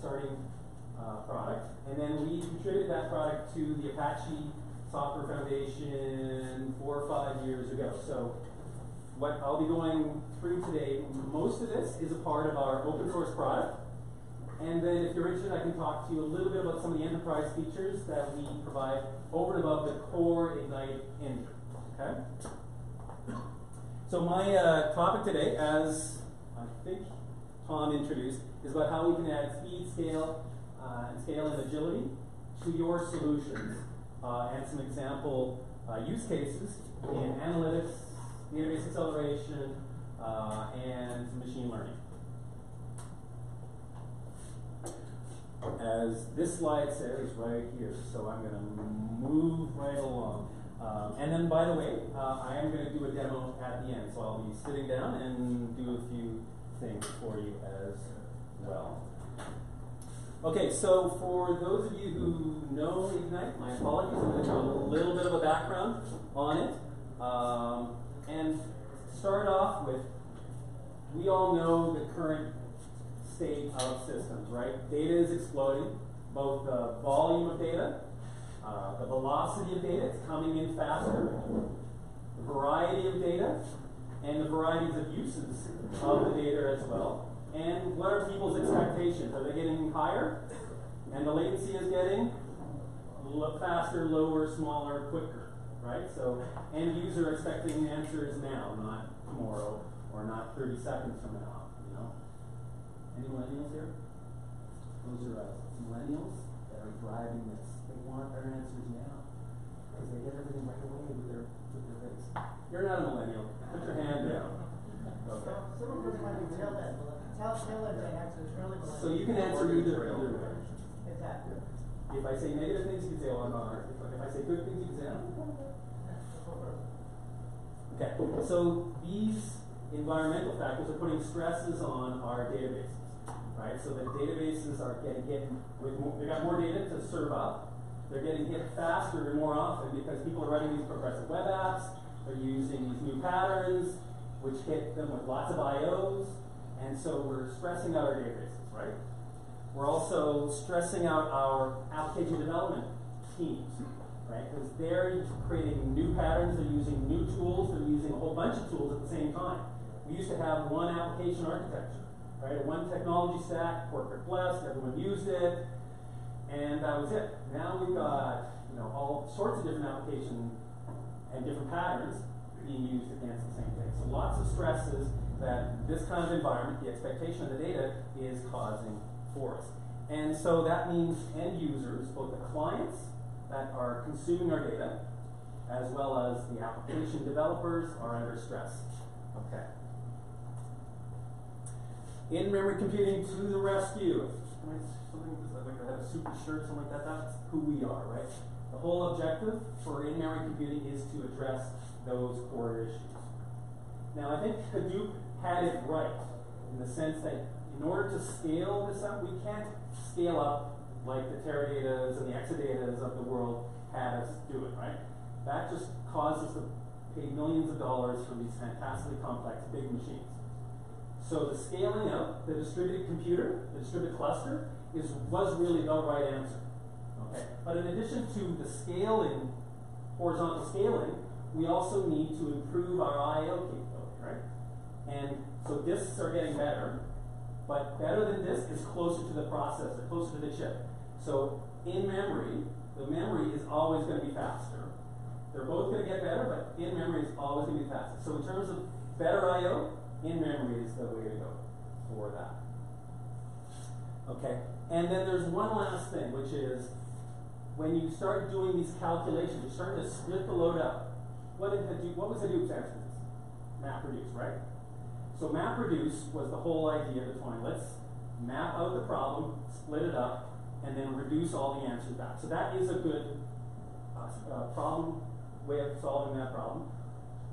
the starting product. And then we contributed that product to the Apache Software Foundation 4 or 5 years ago. So what I'll be going through today, most of this is a part of our open source product. And then if you're interested, I can talk to you a little bit about some of the enterprise features that we provide over and above the core Ignite engine, okay? So my topic today, as I think Tom introduced, is about how we can add speed, scale and agility to your solutions, and some example use cases in analytics, database acceleration, and machine learning. As this slide says right here, so I'm going to move right along. And then, by the way, I am going to do a demo at the end, so I'll be sitting down and do a few things for you as well. Okay, so for those of you who know Ignite, my apologies, I'm going to do a little bit of a background on it. And start off with, we all know the current state of systems, right? Data is exploding, both the volume of data, the velocity of data, it's coming in faster, the variety of data, and the varieties of uses of the data as well. And what are people's expectations? Are they getting higher? And the latency is getting faster, lower, smaller, quicker, right? So end user expecting answers now, not tomorrow, or not 30 seconds from now. Any millennials here? Close your eyes. It's millennials that are driving this. They want their answers now because they get everything right away with their face. You're not a millennial. Put your hand down. Okay. So you can answer either way. Exactly. If I say negative things, you can say, oh, I'm on Earth. If I say good things, you can say, oh. Okay. So these environmental factors are putting stresses on our database. Right, so the databases are getting hit with more, they got more data to serve up. They're getting hit faster and more often because people are writing these progressive web apps. They're using these new patterns, which hit them with lots of IOs, and so we're stressing out our databases. Right, we're also stressing out our application development teams. Right, because they're creating new patterns. They're using new tools. They're using a whole bunch of tools at the same time. We used to have one application architecture. Right, one technology stack, corporate blessed, everyone used it, and that was it. Now we've got, you know, all sorts of different applications and different patterns being used against the same thing. So lots of stresses that this kind of environment, the expectation of the data, is causing for us. And so that means end users, both the clients that are consuming our data, as well as the application developers, are under stress. Okay. In-memory computing to the rescue. I have a super shirt, something like that. That's who we are, right? The whole objective for in-memory computing is to address those core issues. Now, I think Hadoop had it right in the sense that in order to scale this up, we can't scale up like the Teradatas and the Exadatas of the world had us do it, right? That just causes us to pay millions of dollars for these fantastically complex big machines. So the scaling up, the distributed computer, the distributed cluster, was really the right answer. Okay. But in addition to the scaling, horizontal scaling, we also need to improve our I/O capability, right? And so disks are getting better, but better than disk is closer to the processor, closer to the chip. So in memory, the memory is always going to be faster. They're both going to get better, but in memory is always going to be faster. So in terms of better I/O, in memory is the way to go for that. Okay, and then there's one last thing, which is when you start doing these calculations, you're starting to split the load up. What was Hadoop's answer? MapReduce, right? So MapReduce was the whole idea of the point. Let's map out the problem, split it up, and then reduce all the answers back. So that is a good way of solving that problem.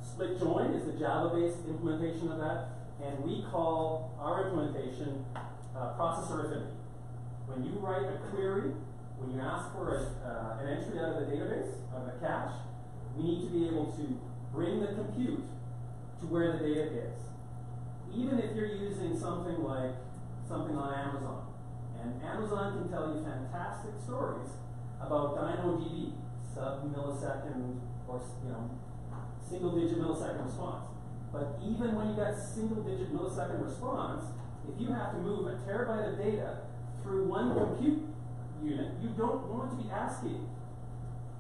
Split join is the Java-based implementation of that, and we call our implementation processor affinity. When you write a query, when you ask for an entry out of the database, out of the cache, we need to be able to bring the compute to where the data is. Even if you're using something like something on Amazon, and Amazon fantastic stories about DynoDB, sub-millisecond or single-digit millisecond response. But even when you got single-digit millisecond response, if you have to move a terabyte of data through one compute unit, you don't want to be asking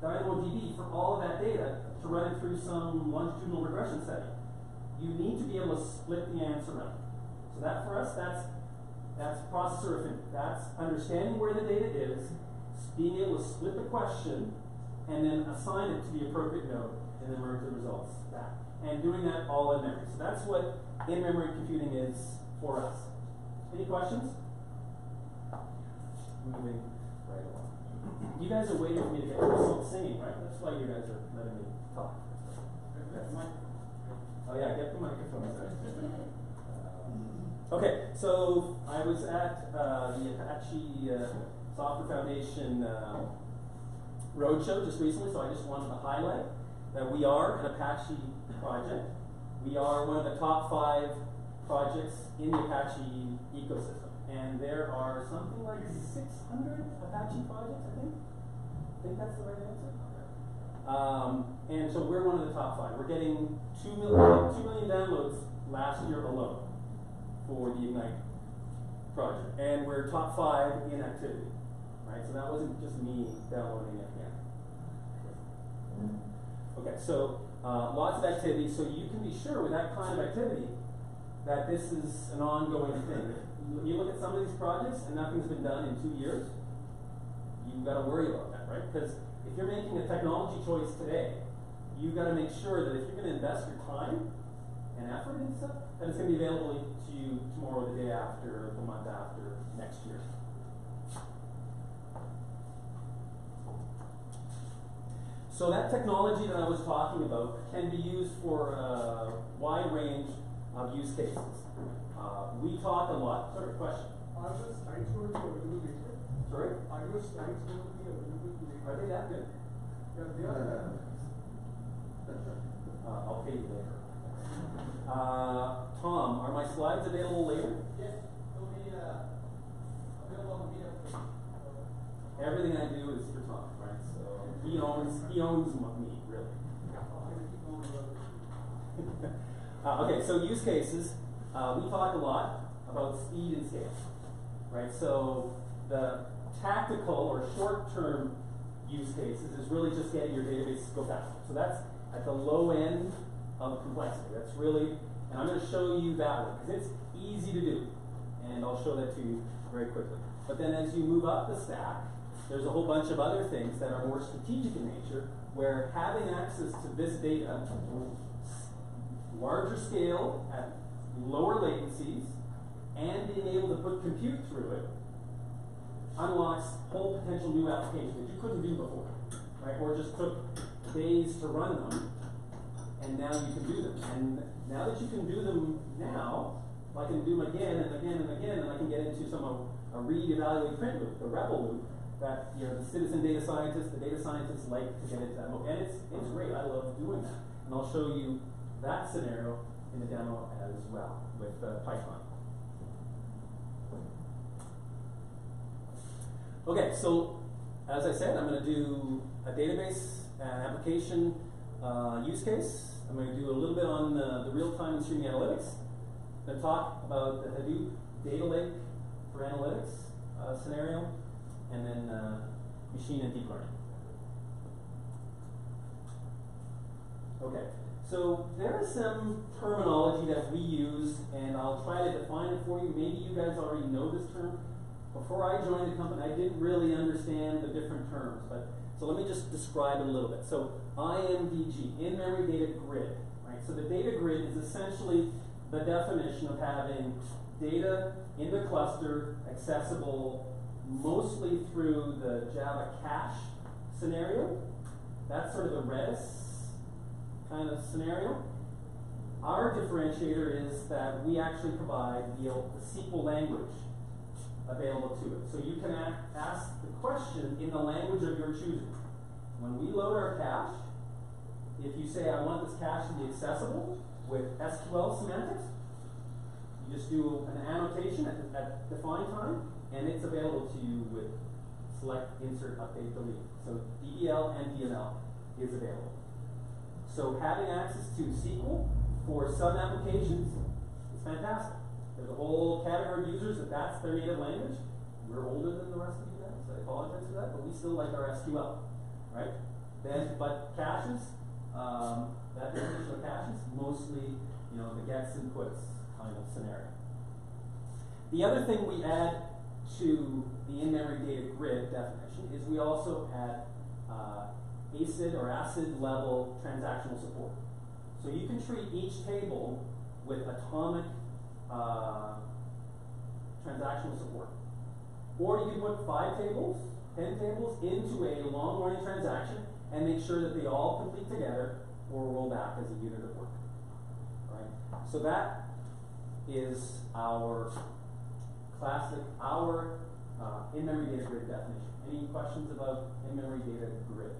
DynamoDB for all of that data to run it through some longitudinal regression setting. You need to be able to split the answer up. So that for us, that's processor affinity. That's understanding where the data is, being able to split the question, and then assign it to the appropriate node, and then merge the results back. And doing that all in memory. So that's what in-memory computing is for us. Any questions? Moving right along. You guys are waiting for me to get results singing, right? That's why you guys are letting me talk. Yes. Oh yeah, get the microphone. Okay, so I was at the Apache Software Foundation roadshow just recently, so I just wanted to highlight that we are an Apache project. We are one of the top 5 projects in the Apache ecosystem. And there are something like 600 Apache projects, I think. I think that's the right answer. And so we're one of the top 5. We're getting 2 million downloads last year alone for the Ignite project. And we're top 5 in activity. Right? So that wasn't just me downloading it again. Okay, so lots of activity. So you can be sure with that kind of activity that this is an ongoing thing. You look at some of these projects and nothing's been done in 2 years, you've got to worry about that, right? Because if you're making a technology choice today, you've got to make sure that if you're going to invest your time and effort into stuff, that it's going to be available to you tomorrow, the day after, the month after, next year. So that technology that I was talking about can be used for a wide range of use cases. We talk a lot. Sorry, question. Are the slides going to be available later? Sorry? Are your slides going to be available later? Are they that good? Yeah, they are. I'll pay you later. Tom, are my slides available later? Yes, they'll be available on the meetup. Everything I do is for Tom, right? So he owns me, really. Okay, so use cases. We talk a lot about speed and scale, right? So the tactical or short-term use cases is really just getting your database to go faster. So that's at the low end of complexity. That's really, and I'm going to show you that one because it's easy to do, and I'll show that to you very quickly. But then as you move up the stack, there's a whole bunch of other things that are more strategic in nature, where having access to this data, larger scale at lower latencies, and being able to put compute through it unlocks whole potential new applications that you couldn't do before, right? Or just took days to run them, and now you can do them. And now that you can do them now, I can do them again and again and again, and I can get into some of a read, evaluate, print loop, the REPL loop, that the citizen data scientists, the data scientists like to get into that mode. And it's great, I love doing that. And I'll show you that scenario in the demo as well with Python. Okay, so as I said, I'm going to do a database application use case. I'm going to do a little bit on the real-time and streaming analytics. I'm going to talk about the Hadoop data lake for analytics scenario, and then machine and deep learning. Okay. So there is some terminology that we use, and I'll try to define it for you. Maybe you guys already know this term. Before I joined the company, I didn't really understand the different terms, but so let me just describe it a little bit. So IMDG, in-memory data grid, right? So the data grid is essentially the definition of having data in the cluster accessible mostly through the Java cache scenario. That's sort of the Redis kind of scenario. Our differentiator is that we actually provide the SQL language available to it. So you can ask the question in the language of your choosing. When we load our cache, if you say, I want this cache to be accessible with SQL semantics, you just do an annotation at defined time, and it's available to you with select insert, update, delete. So DDL and DML is available. So having access to SQL for some applications is fantastic. There's a whole category of users that that's their native language. We're older than the rest of you guys, so I apologize for that, but we still like our SQL, right? Then, but caches, that definition of caches, mostly, you know, the gets and puts kind of scenario. The other thing we add to the in-memory data grid definition is we also add ACID or ACID level transactional support. So you can treat each table with atomic transactional support. Or you can put 5 tables, 10 tables into a long running transaction and make sure that they all complete together or roll back as a unit of work. Right? So that is our classic, our in-memory data grid definition. Any questions about in-memory data grid?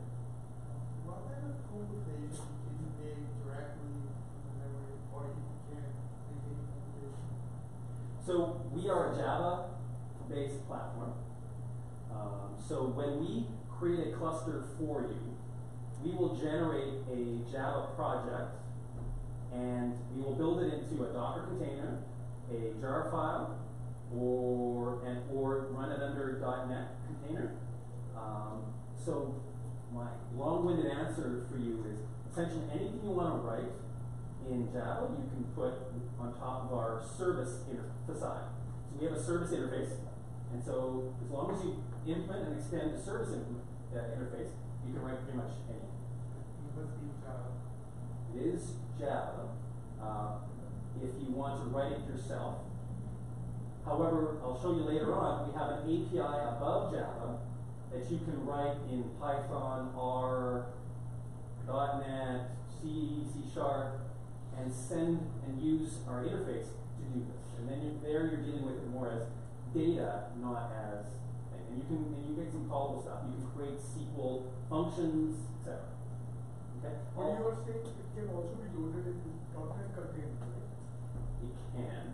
What kind of computation can you make directly in the memory, or you can make any computation? So we are a Java-based platform. So when we create a cluster for you, we will generate a Java project, and we will build it into a Docker container, a jar file, or run it under a .NET container. So my long-winded answer for you is essentially anything you want to write in Java, you can put on top of our service interface. So we have a service interface, and so as long as you implement and extend the service interface, you can write pretty much anything. It is Java. If you want to write it yourself. However, I'll show you later on, we have an API above Java that you can write in Python, R, .NET, C, C#, and send and use our interface to do this. And then you're dealing with it more as data, not as thing. And you get some callable stuff. You can create SQL functions, etc. Okay? And you are saying it can also be loaded in .NET container, right? It can.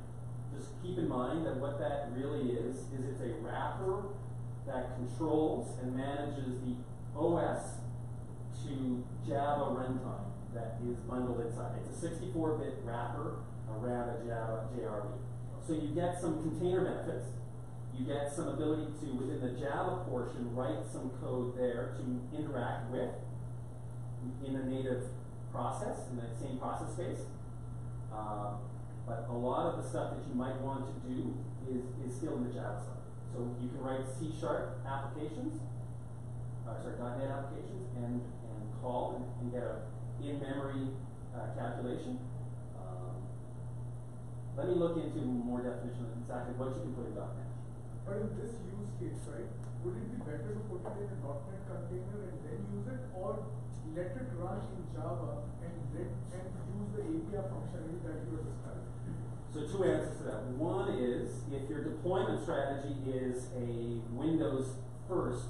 Just keep in mind that what that really is it's a wrapper that controls and manages the OS to Java runtime that is bundled inside. It's a 64-bit wrapper around a Java JRE. So you get some container benefits. You get some ability to, within the Java portion, write some code there to interact with in a native process, in that same process space. But a lot of the stuff that you might want to do is still in the Java side. So you can write C# applications, .NET applications, and call and get a in-memory calculation. Let me look into more definition of exactly what you can put in .NET. But in this use case, right, would it be better to put it in a .NET container and then use it, or let it run in Java and use the API functionality that you were describing? So two answers to that. One is, if your deployment strategy is a Windows-first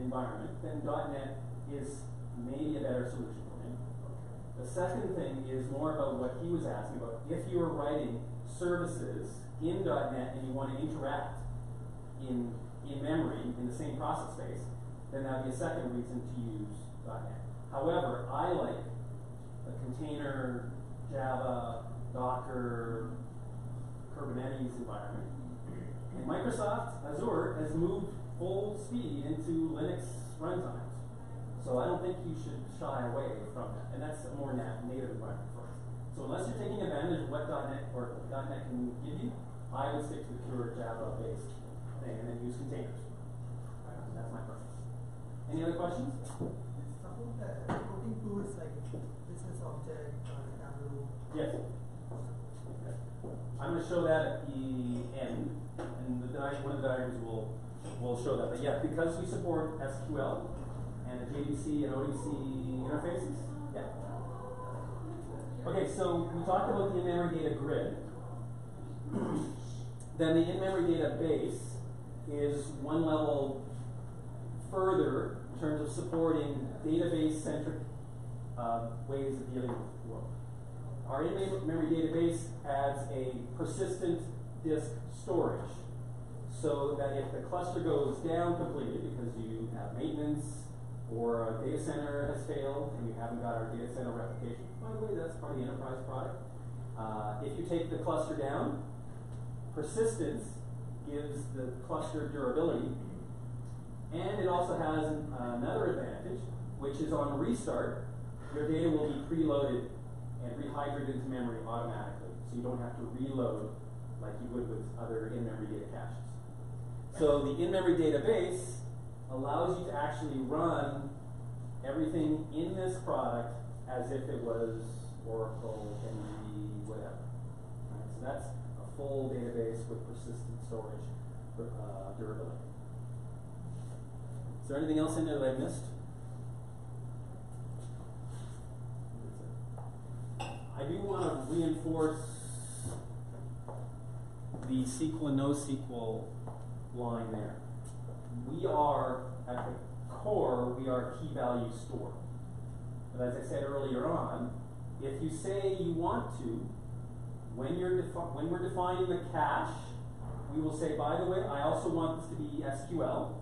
environment, then .NET is maybe a better solution for you. Okay. The second thing is more about what he was asking about. If you are writing services in .NET and you want to interact in memory in the same process space, then that would be a second reason to use .NET. However, I like the container, Java, Docker, Kubernetes environment. And Microsoft Azure has moved full speed into Linux runtimes. So I don't think you should shy away from that. And that's a more native environment for us. So unless you're taking advantage of what .NET or .NET can give you, I would stick to the pure Java-based thing and then use containers. And that's my preference. Any other questions? Putting tools like business object or Tableau. Yes. Okay. I'm going to show that at the end, and one of the diagrams will show that. But yeah, because we support SQL and a JDBC and ODBC interfaces. Yeah. Okay, so we talked about the in-memory data grid. Then the in-memory database is one level further in terms of supporting database-centric ways of dealing with work. Our in-memory database adds a persistent disk storage. so that if the cluster goes down completely because you have maintenance or a data center has failed and you haven't got our data center replication, by the way, that's part of the enterprise product. If you take the cluster down, persistence gives the cluster durability, and it also has another advantage, which is on restart, your data will be preloaded and rehydrated into memory automatically, so you don't have to reload like you would with other in-memory data caches. So the in-memory database allows you to actually run everything in this product as if it was Oracle, NVMe, whatever. Right, so that's a full database with persistent storage durability. Is there anything else in there that I missed? I do want to reinforce the SQL and NoSQL line there. We are, at the core, we are key value store. But as I said earlier on, if you say you want to, when we're defining the cache, we will say, by the way, I also want this to be SQL,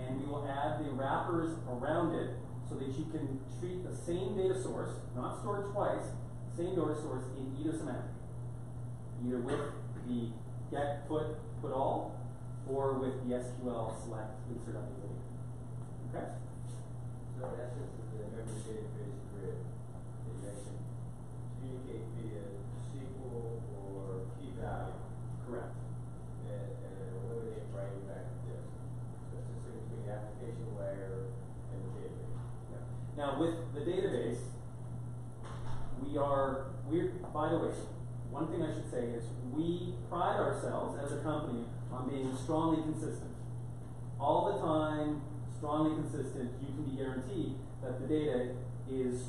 and we will add the wrappers around it so that you can treat the same data source, not stored twice, same data source in either semantic, either with the get, put all, or with the SQL select, insert on the data. Okay? So in essence, the memory database grid that you actually communicate via SQL or key value. Correct. And eliminate writing back to disk. So it's just between the application layer and the database. Yeah. Now with the database, we're, by the way, one thing I should say is we pride ourselves as a company on being strongly consistent. All the time, strongly consistent, you can be guaranteed that the data is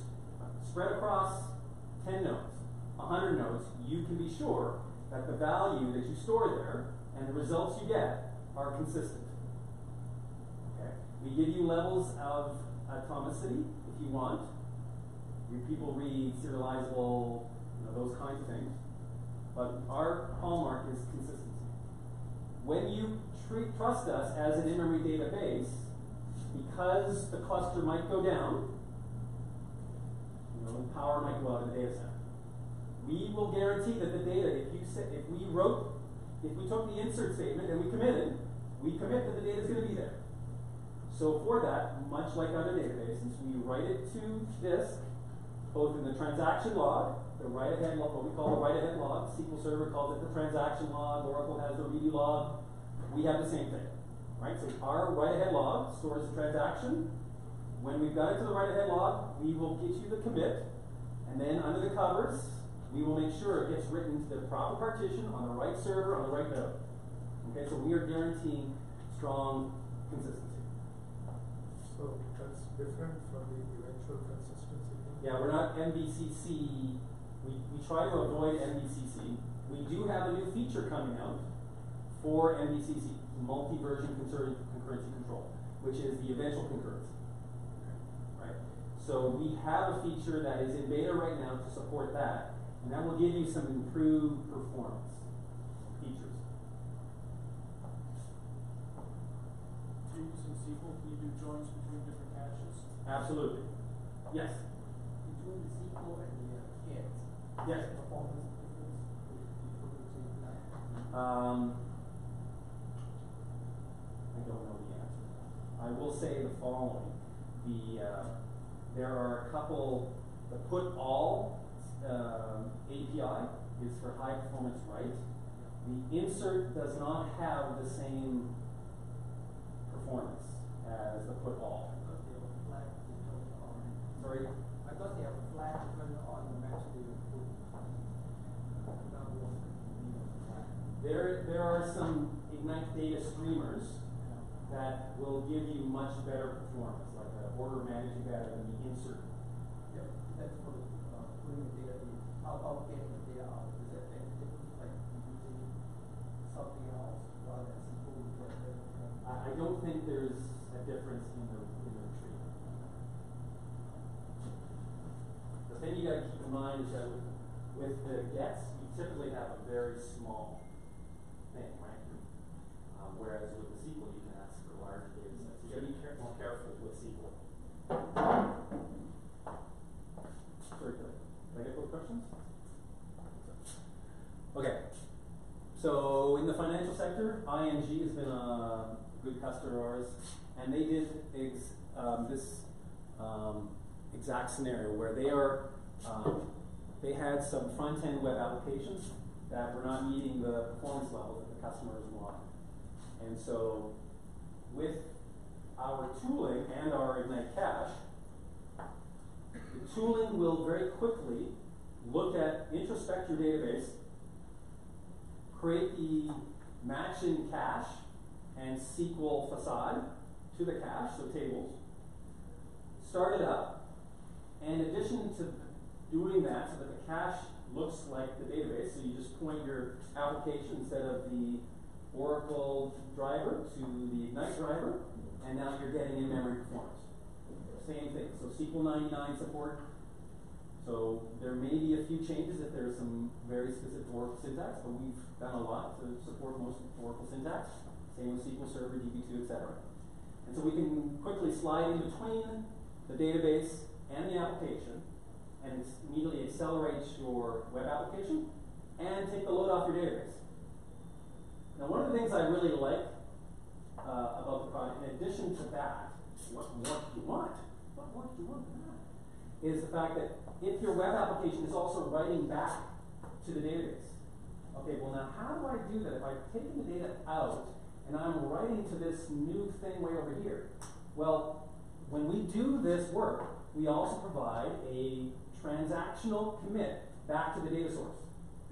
spread across 10 nodes, 100 nodes. You can be sure that the value that you store there and the results you get are consistent. Okay? We give you levels of atomicity if you want. Your people read serializable, those kinds of things. But our hallmark is consistency. When you trust us as an in-memory database, because the cluster might go down, power might go out of the data center, we will guarantee that the data, if we took the insert statement and we commit that the data is going to be there. So for that, much like other databases, we write it to disk, both in the transaction log, the write-ahead log, what we call the write-ahead log, SQL Server calls it the transaction log, Oracle has the redo log, we have the same thing, right? So our write-ahead log stores the transaction. When we've got it to the write-ahead log, we will get you the commit, and then under the covers, we will make sure it gets written to the proper partition on the right server, on the right node. Okay, so we are guaranteeing strong consistency. So that's different from the eventual consistency? Yeah, we're not MVCC. We try to avoid MVCC. We do have a new feature coming out for MVCC, multi-version concurrency control, which is the eventual concurrency. Right? So we have a feature that is in beta right now to support that, and that will give you some improved performance features. Using SQL, can you do joins between different caches? Absolutely. Yes. Between the SQL and the cans. Yes. I don't know the answer. I will say the following: there are a couple. The put all API is for high performance write. The insert does not have the same performance as the put all. Because they have a flag to turn on. Sorry. Because they have a flag to turn on the match they would put. There are some Ignite data streamers that will give you much better performance, like the order managing data than the insert. Yep, that's for putting the data in. How about getting the data out? Is that anything like using something else rather than SQL? I don't think there's a difference in the treatment. The thing you got to keep in mind is that with the gets, you typically have a very small thing, right? Whereas with SQL, you can ask for large data sets. You got to be more careful with SQL. Very good. Did I get both questions? Okay. So in the financial sector, ING has been a good customer of ours, and they did this exact scenario where they had some front-end web applications that were not meeting the performance level that the customers wanted. And so with our tooling and our Ignite cache, the tooling will very quickly look at, introspect your database, create the matching cache and SQL facade to the cache, so tables, start it up, and in addition to doing that so that the cache looks like the database, so you just point your application instead of the Oracle driver to the Ignite driver, and now you're getting in-memory performance. Same thing, so SQL 99 support. So there may be a few changes if there's some very specific Oracle syntax, but we've done a lot to support most Oracle syntax. Same with SQL Server, DB2, etc. And so we can quickly slide in between the database and the application, and it immediately accelerates your web application and take the load off your database. Now, one of the things I really like about the product, in addition to that, what more do you want? What more do you want than that? Is the fact that if your web application is also writing back to the database. Okay, well now how do I do that? If I've taken the data out and I'm writing to this new thing way over here. Well, when we do this work, we also provide a transactional commit back to the data source.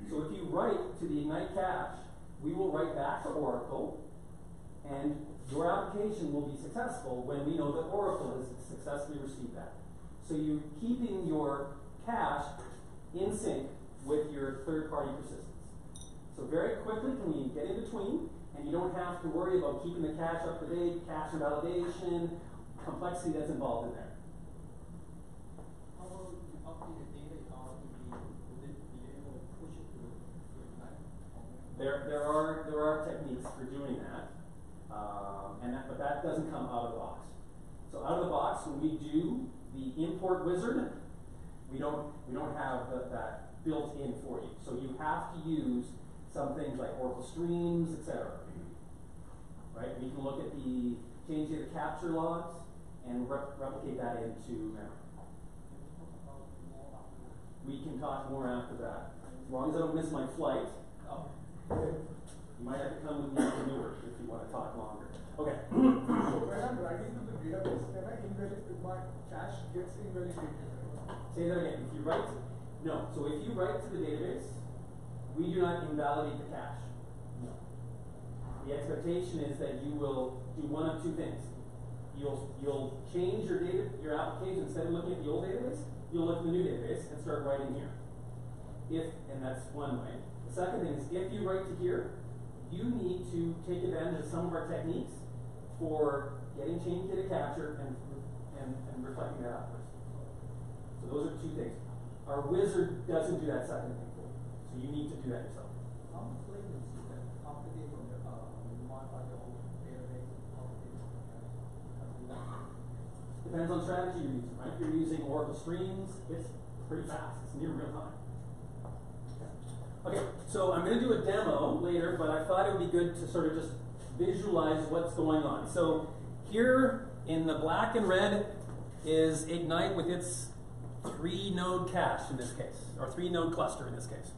So if you write to the Ignite cache, we will write back to Oracle, and your application will be successful when we know that Oracle has successfully received that. So you're keeping your cache in sync with your third-party persistence. So very quickly can we get in between, and you don't have to worry about keeping the cache up to date, cache validation, complexity that's involved in there. There are techniques for doing that, but that doesn't come out of the box. So out of the box, when we do the import wizard, we don't have that built in for you. So you have to use some things like Oracle Streams, etc. Right? We can look at the change data capture logs and replicate that into memory. We can talk more after that, as long as I don't miss my flight. Oh. Okay. You might have to come with me to Newark if you want to talk longer. Okay. So when I'm writing to the database, can I invalidate if my cache gets invalidated? Say that again. If you write, no. So if you write to the database, we do not invalidate the cache. No. The expectation is that you will do one of two things. You'll change your data, your application. Instead of looking at the old database, you'll look at the new database and start writing here. And that's one way. Second thing is, if you write to here, you need to take advantage of some of our techniques for getting change data capture and reflecting that outwards. So those are two things. Our wizard doesn't do that second thing for you, so you need to do that yourself. How much latency is that? How many days when you modify the whole database? How many days when you modify? Depends on strategy you're using, right? If you're using Oracle Streams, it's pretty fast. It's near real time. Okay, so I'm going to do a demo later, but I thought it would be good to sort of just visualize what's going on. So here in the black and red is Ignite with its three-node cache in this case, or three-node cluster in this case.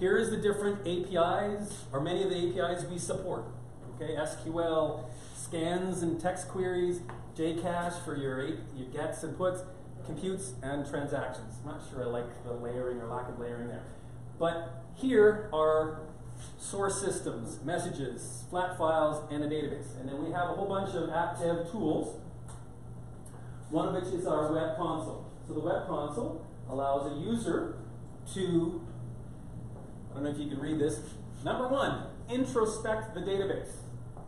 Here is the different APIs, or many of the APIs we support. Okay, SQL, scans and text queries, Jcache for your gets and puts, computes, and transactions. I'm not sure I like the layering or lack of layering there. But here are source systems, messages, flat files, and a database. And then we have a whole bunch of app dev tools, one of which is our web console. So the web console allows a user to, I don't know if you can read this, number one, introspect the database.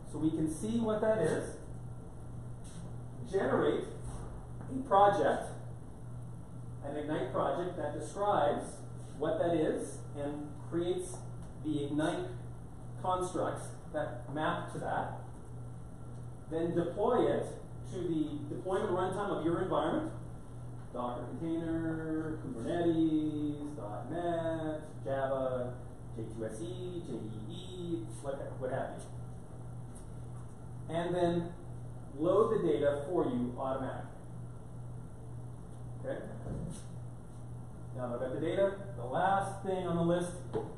So we can see what that is, generate a project, an Ignite project that describes what that is and creates the Ignite constructs that map to that, then deploy it to the deployment runtime of your environment, Docker container, Kubernetes, .NET, Java, J2SE, JEE, what have you. And then load the data for you automatically. Okay? Now I've got the data. The last thing on the list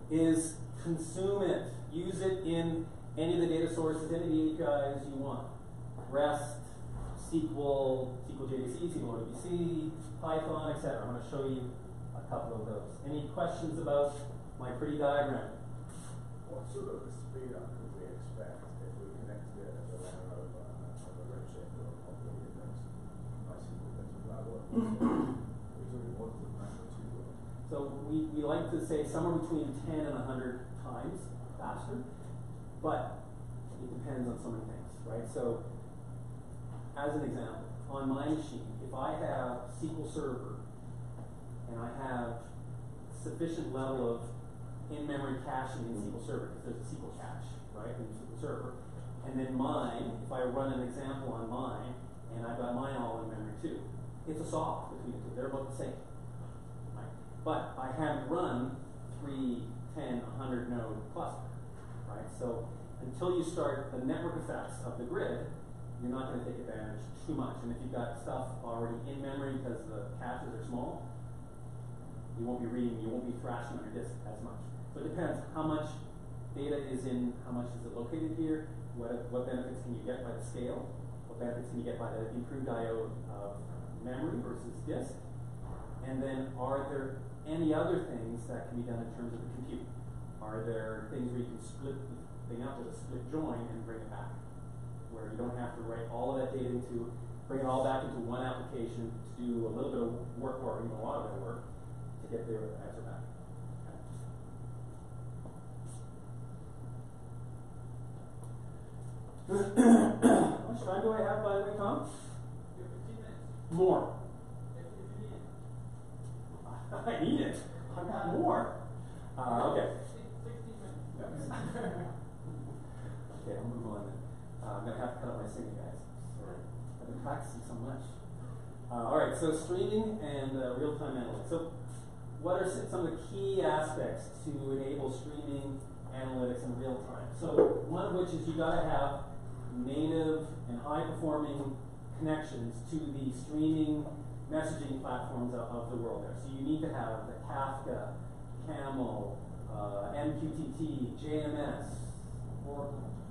is consume it. Use it in any of the data sources, any of the APIs you want. REST, SQL, SQL JDBC, SQL ODBC, Python, etc. I'm going to show you a couple of those. Any questions about my pretty diagram? What sort of speed up could we expect if we connected it at the level of a redshift or a popular index? MySQL gets a level. So we like to say somewhere between 10 and 100 times faster, but it depends on so many things, right? So as an example, on my machine, if I have SQL Server and I have sufficient level of in-memory caching in SQL Server, because there's a SQL cache, right, in SQL Server, and then mine, if I run an example on mine, and I've got mine all in memory too, it's a swap between the two. They're both the same. But I have run 3, 10, 100 node cluster, right? So until you start the network effects of the grid, you're not going to take advantage too much. And if you've got stuff already in memory because the caches are small, you won't be reading, you won't be thrashing on your disk as much. So it depends how much data is in, how much is it located here, what benefits can you get by the scale, what benefits can you get by the improved I/O of memory versus disk, and then are there any other things that can be done in terms of the compute? Are there things where you can split the thing up with a split join and bring it back? Where you don't have to write all of that data into, bring it all back into one application to do a little bit of work or even a lot of that work to get the answer back. Okay. How much time do I have, by the way, Tom? You have 15 minutes. More. I need it. I got more. Okay. 16 minutes. Okay, I'll move on then. I'm going to have to cut out my singing, guys. Sorry. I've been practicing so much. Alright, so streaming and real-time analytics. So what are some of the key aspects to enable streaming, analytics, and real-time? So one of which is you've got to have native and high-performing connections to the streaming messaging platforms of the world there. So you need to have the Kafka, Camel, MQTT, JMS, or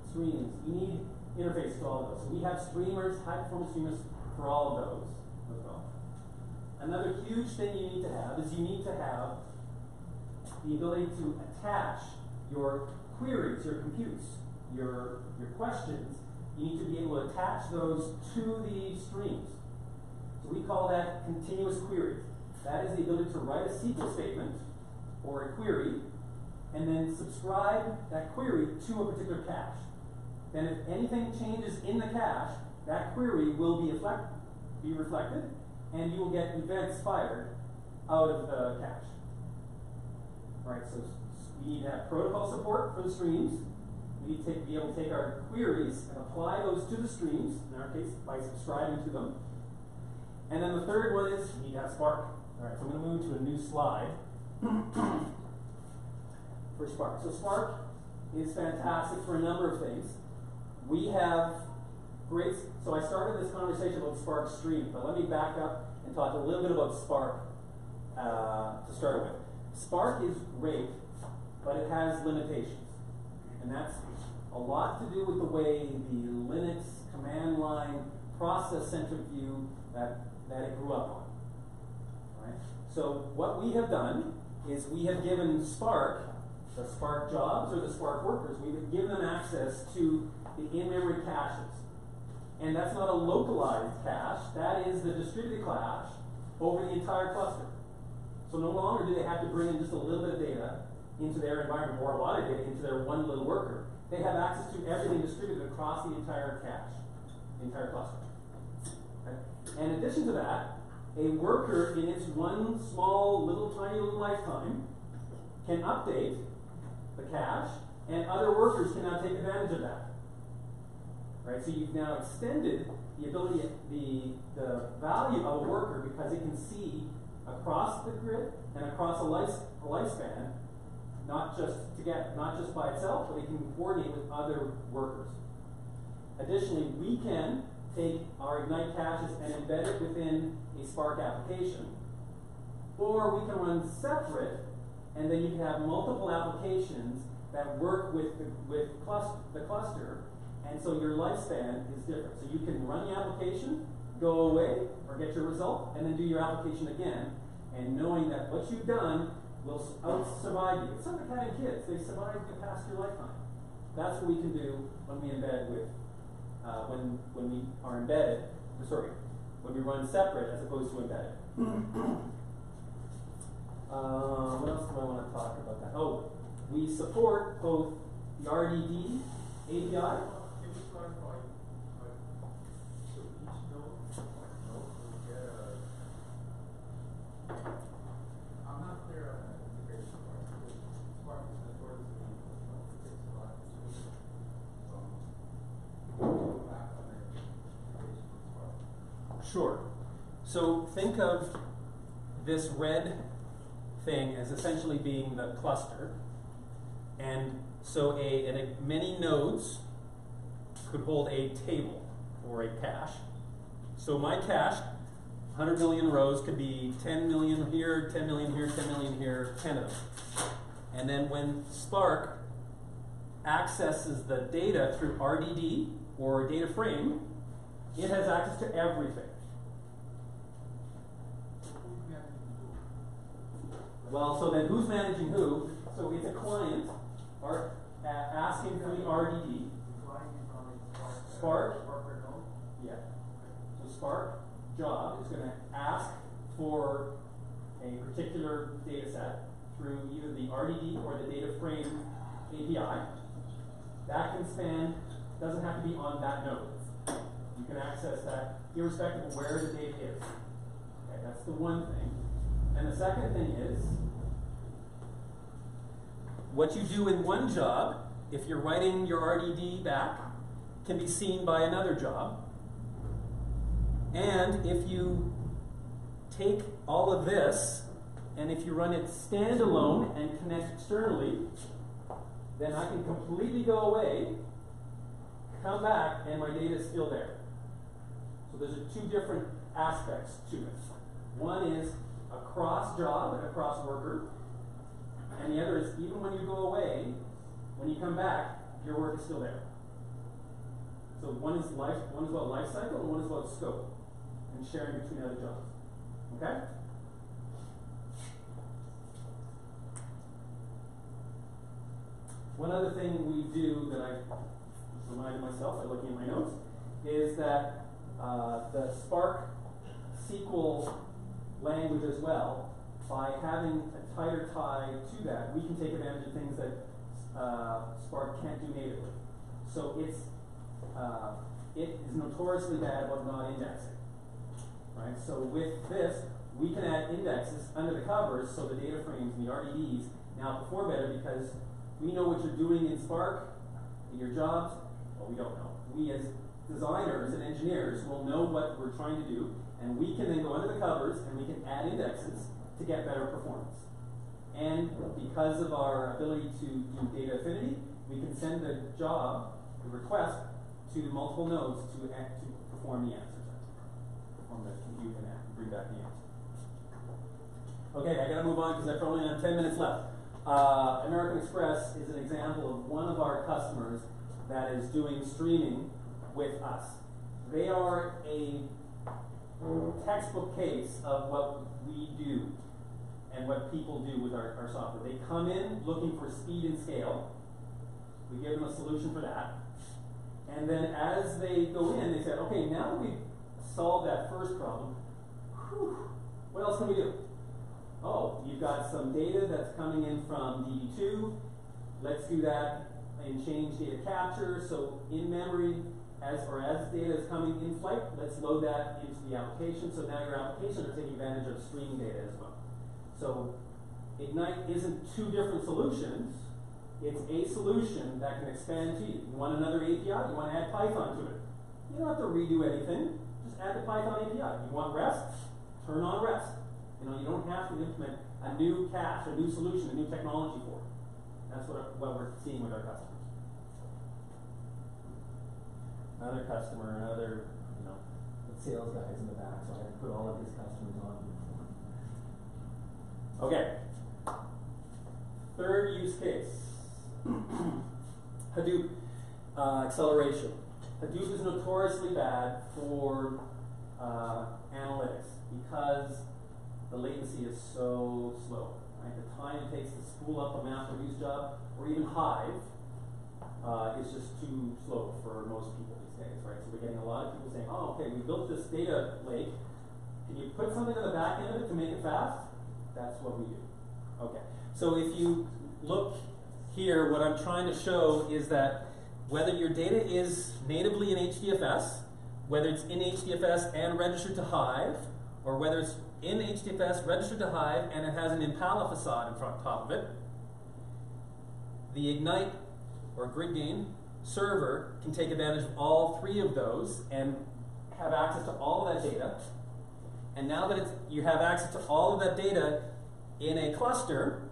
streams. You need interface to all of those. So we have streamers, high-performance streamers for all of those as well. Another huge thing you need to have is you need to have the ability to attach your queries, your computes, your questions. You need to be able to attach those to the streams. We call that continuous queries. That is the ability to write a SQL statement or a query and then subscribe that query to a particular cache. Then if anything changes in the cache, that query will be reflected and you will get events fired out of the cache. All right, so we need to have protocol support for the streams. We need to be able to take our queries and apply those to the streams, in our case by subscribing to them. And then the third one is you need to have Spark. All right, so I'm going to move to a new slide for Spark. So Spark is fantastic for a number of things. We have great, so I started this conversation about Spark Stream, but let me back up and talk a little bit about Spark to start with. Spark is great, but it has limitations. And that's a lot to do with the way the Linux command line process-centric view that it grew up on. All right. So what we have done is we have given Spark, the Spark jobs or the Spark workers, we've given them access to the in-memory caches. And that's not a localized cache, that is the distributed cache over the entire cluster. So no longer do they have to bring in just a little bit of data into their environment or a lot of data into their one little worker. They have access to everything distributed across the entire cache, the entire cluster. And in addition to that, a worker in its one small, little, tiny little lifetime can update the cache and other workers can now take advantage of that. Right? So you've now extended the ability, the value of a worker, because it can see across the grid and across a lifespan, not just by itself, but it can coordinate with other workers. Additionally, we can take our Ignite caches and embed it within a Spark application. Or we can run separate, and then you can have multiple applications that work with the cluster, and so your lifespan is different. So you can run the application, go away, or get your result, and then do your application again, and knowing that what you've done will out-survive you. It's like having kids. They survive you past your lifetime. That's what we can do when we embed with, when we run separate as opposed to embedded. What else do I want to talk about that? Oh, we support both the RDD API. Sure. So think of this red thing as essentially being the cluster. And so many nodes could hold a table or a cache. So my cache, 100 million rows, could be 10 million here, 10 million here, 10 million here, 10 of them. And then when Spark accesses the data through RDD or data frame, it has access to everything. Well, so then who's managing who? So it's a client asking for the RDD. Spark. Yeah. So Spark job is going to ask for a particular data set through either the RDD or the data frame API. That can span, doesn't have to be on that node. You can access that irrespective of where the data is. Okay, that's the one thing. And the second thing is, what you do in one job, if you're writing your RDD back, can be seen by another job. And if you take all of this, and if you run it standalone and connect externally, then I can completely go away, come back, and my data is still there. So there's two different aspects to it. One is across job and across worker, and the other is even when you go away, when you come back, your work is still there. So one is about life cycle, and one is about scope and sharing between other jobs. Okay? One other thing we do that I just reminded myself by looking at my notes is that the Spark SQL language as well, by having a tighter tie to that, we can take advantage of things that Spark can't do natively. So it is notoriously bad about not indexing. Right? So with this, we can add indexes under the covers so the data frames and the RDDs now perform better because we know what you're doing in Spark, in your jobs. Well, we don't know. We as designers and engineers will know what we're trying to do, and we can then go under the covers and we can add indexes to get better performance. And because of our ability to do data affinity, we can send the job, the request, to multiple nodes to perform the answers. Perform the compute and bring back the answer. Okay, I gotta move on because I probably only have 10 minutes left. American Express is an example of one of our customers that is doing streaming with us. They are a textbook case of what we do and what people do with our software. They come in looking for speed and scale. We give them a solution for that. And then as they go in, they said, okay, now that we've solved that first problem, whew, what else can we do? Oh, you've got some data that's coming in from DB2. Let's do that and change data capture. So in memory, as data is coming in flight, let's load that into the application. So now your application is taking advantage of streaming data as well. So Ignite isn't two different solutions. It's a solution that can expand to you. You want another API? You want to add Python to it. You don't have to redo anything. Just add the Python API. You want REST? Turn on REST. You know, you don't have to implement a new cache, a new solution, a new technology for it. That's what we're seeing with our customers. Another customer, another, you know, sales guys in the back, so I have to put all of these customers on. Okay. Third use case, Hadoop acceleration. Hadoop is notoriously bad for analytics because the latency is so slow. Right? The time it takes to spool up a MapReduce job or even Hive is just too slow for most people these days, right? So we're getting a lot of people saying, "Oh, okay, we built this data lake. Can you put something on the back end of it to make it fast?" That's what we do. Okay. So if you look here, what I'm trying to show is that whether your data is natively in HDFS, whether it's in HDFS and registered to Hive, or whether it's in HDFS, registered to Hive, and it has an Impala facade in front on top of it, the Ignite or Grid Gain server can take advantage of all three of those and have access to all of that data. And now that you have access to all of that data in a cluster,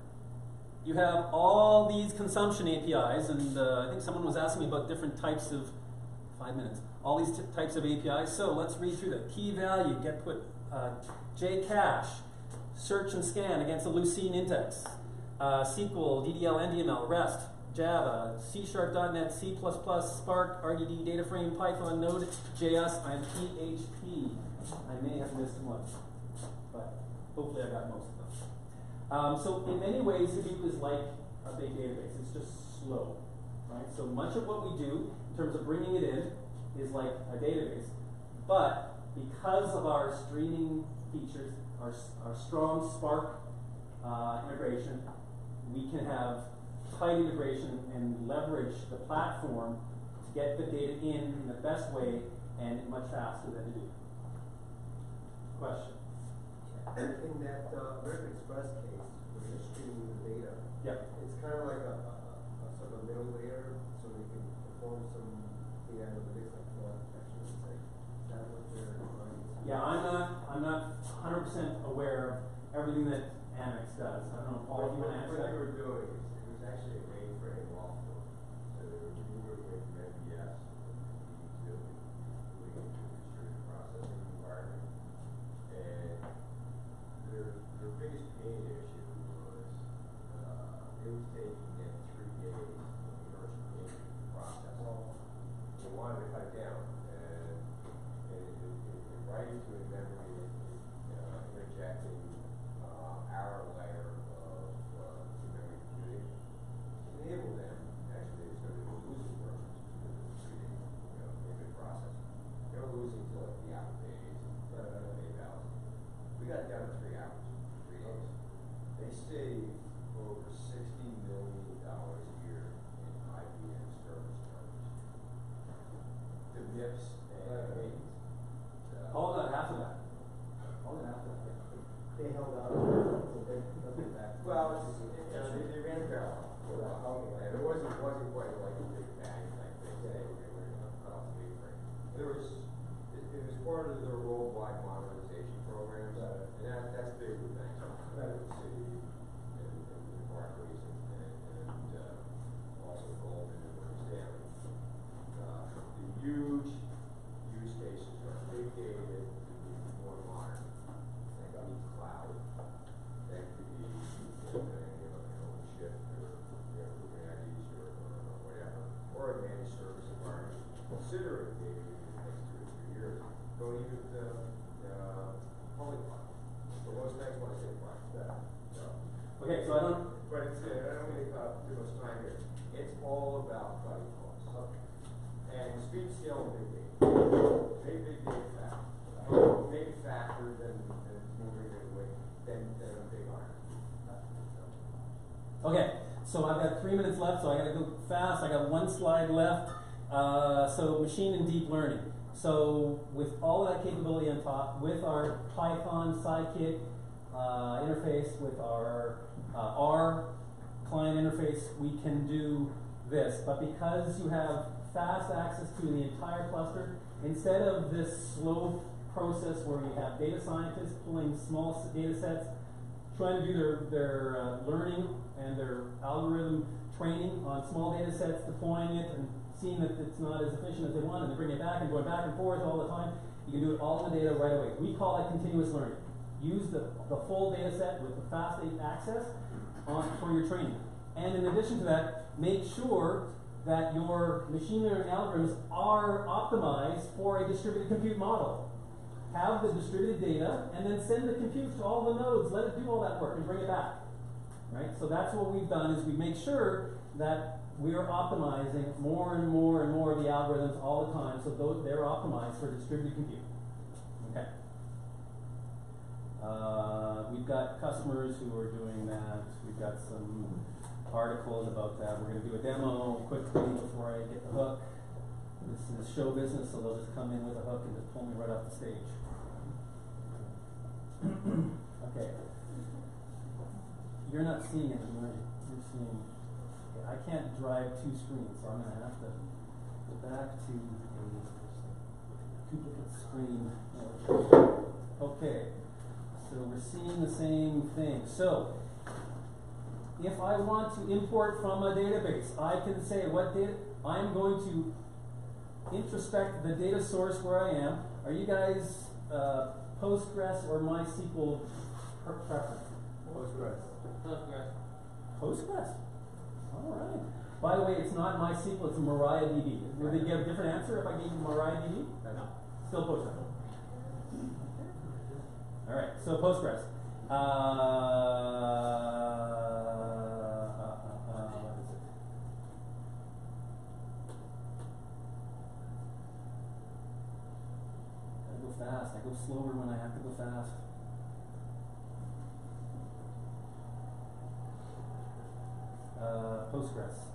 you have all these consumption APIs, and I think someone was asking me about different types of, 5 minutes, all these types of APIs. So let's read through that. Key value, get put, Jcache, search and scan against a Lucene index, SQL, DDL, NDML, REST, Java, C#, .NET, C++, Spark, RDD, data frame, Python, Node.js, I'm PHP. I may have missed one, but hopefully I got most of them. So in many ways, Hadoop is like a big database. It's just slow, right? So much of what we do in terms of bringing it in is like a database, but because of our streaming features, our strong Spark integration, we can have tight integration and leverage the platform to get the data in the best way and much faster than Hadoop. Question? In that American Express case, where you're streaming the data, yep, it's kind of like a sort of middle layer, so we can perform some data analytics like fraud detection and say, is that what they're running? Yeah, I'm not 100% aware of everything that Amex does. I don't know if all of you in Amex that were doing it. Actually, a mainframe also. So they were moving from MBS to DB2 into the distributed processing environment. And their biggest pain issue was it was taking them 3 days of the original process. They wanted to cut down and writing to a memory and interjecting our layer of memory computing. Enable them actually so they were losing workers because of the treating payment process. They were losing to like the hour days, 8 hours. We got down to 3 hours, 3 days. They saved over $60 million a year in IBM service charges. The MIPS and maintenance. All that half of that. All that half of that. They held out so they took it back. Well, it's they ran parallel. And it wasn't quite like a big bang like they say we're going to cut off the mainframe. It was part of their worldwide modernization programs, and that's big with banks, Redwood City and Barclays and also Goldman and Morgan Stanley. The huge use cases are big data that could be more modern, that could be cloud, that could be or a managed service environment, considering maybe in the next 2 or 3 years, going even to public cloud. So most banks want to say private. So. Okay, so I don't. But it's I don't want to cut too much time here. It's all about cutting costs. Okay. And speed, scale, and big data. Big data fast. Maybe faster than moving it away than a big iron. So. Okay. So I've got 3 minutes left, so I gotta go fast. I got one slide left. So machine and deep learning. So with all of that capability on top, with our Python sidekick interface, with our R client interface, we can do this. But because you have fast access to the entire cluster, instead of this slow process where we have data scientists pulling small data sets, trying to do their learning and their algorithm training on small data sets, deploying it and seeing that it's not as efficient as they want, and they bring it back and going back and forth all the time, you can do it all in the data right away. We call it continuous learning. Use the full data set with the fast access for your training. And in addition to that, make sure that your machine learning algorithms are optimized for a distributed compute model. Have the distributed data, and then send the compute to all the nodes. Let it do all that work and bring it back. Right? So that's what we've done, is we make sure that we are optimizing more and more and more of the algorithms all the time, so those, they're optimized for distributed compute. Okay. We've got customers who are doing that. We've got some articles about that. We're going to do a demo quickly before I get the hook. This is show business, so they'll just come in with a hook and just pull me right off the stage. Okay. You're not seeing it, are you? You're seeing. Okay, I can't drive two screens, so I'm going to have to go back to a duplicate screen. Okay. So we're seeing the same thing. So if I want to import from a database, I can say what data I'm going to introspect the data source where I am. Are you guys Postgres or MySQL preference? Postgres. Postgres. Postgres. All right. By the way, it's not MySQL, it's MariaDB. Would they give a different answer if I gave you MariaDB? No. Still Postgres. All right. So Postgres. Fast. I go slower when I have to go fast. Postgres.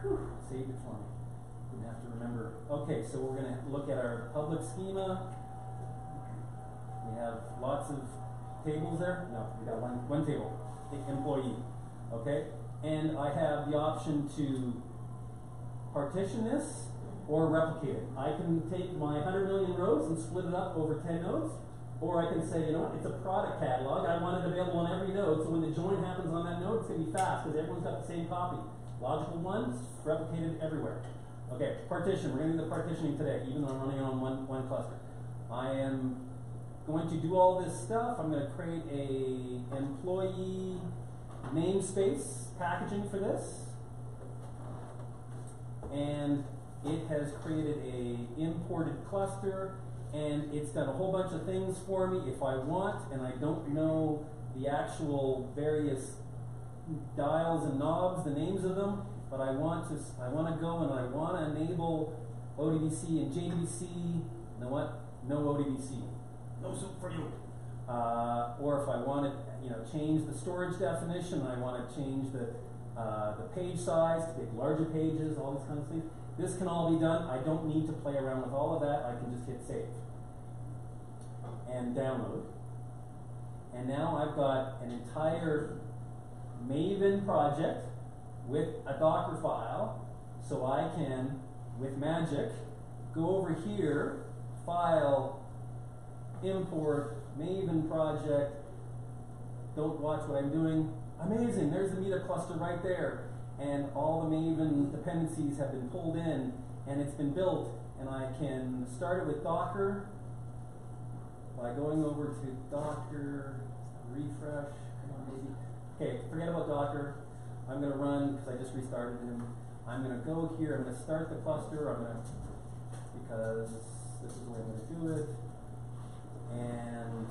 Whew, saved it for me. Didn't have to remember. Okay, so we're going to look at our public schema. We have lots of tables there. No, we got one table. Employee. Okay, and I have the option to partition this or replicate it. I can take my 100 million rows and split it up over 10 nodes, or I can say, you know what, it's a product catalog, I want it available on every node, so when the join happens on that node, it's going to be fast, because everyone's got the same copy. Logical ones, replicated everywhere. Okay, partition, we're going to do the partitioning today, even though I'm running on one cluster. I am going to do all this stuff. I'm going to create a employee namespace packaging for this, and it has created a imported cluster, and it's done a whole bunch of things for me if I want, and I don't know the actual various dials and knobs, the names of them, but I want to go and I want to enable ODBC and JDBC. You know what? No ODBC. No soup for you. Or if I want to, change the storage definition, I want to change the page size to make larger pages, all these kinds of things. This can all be done. I don't need to play around with all of that. I can just hit save and download. And now I've got an entire Maven project with a Docker file, so I can, with magic, go over here, file, import, Maven project. Don't watch what I'm doing. Amazing, there's the Meta cluster right there. And all the Maven dependencies have been pulled in, and it's been built, and I can start it with Docker by going over to Docker, refresh, maybe. Okay, forget about Docker. I'm going to run, because I just restarted him. I'm going to go here, I'm going to start the cluster, because this is the way I'm going to do it, and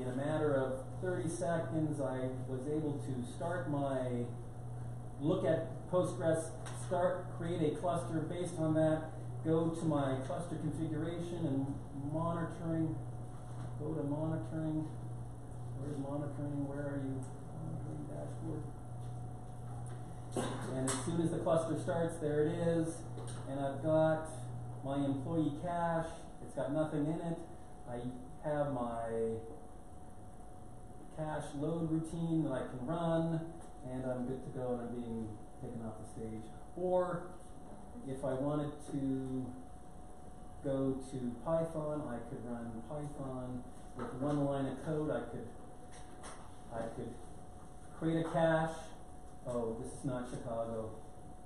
in a matter of 30 seconds, I was able to start my look at Postgres, create a cluster based on that, go to my cluster configuration and monitoring, go to monitoring, where's monitoring, where are you, monitoring dashboard, and as soon as the cluster starts, there it is, and I've got my employee cache, it's got nothing in it, I have my cache load routine that I can run, and I'm good to go and I'm being taken off the stage. Or if I wanted to go to Python, I could run Python. With one line of code, I could create a cache. Oh, this is not Chicago.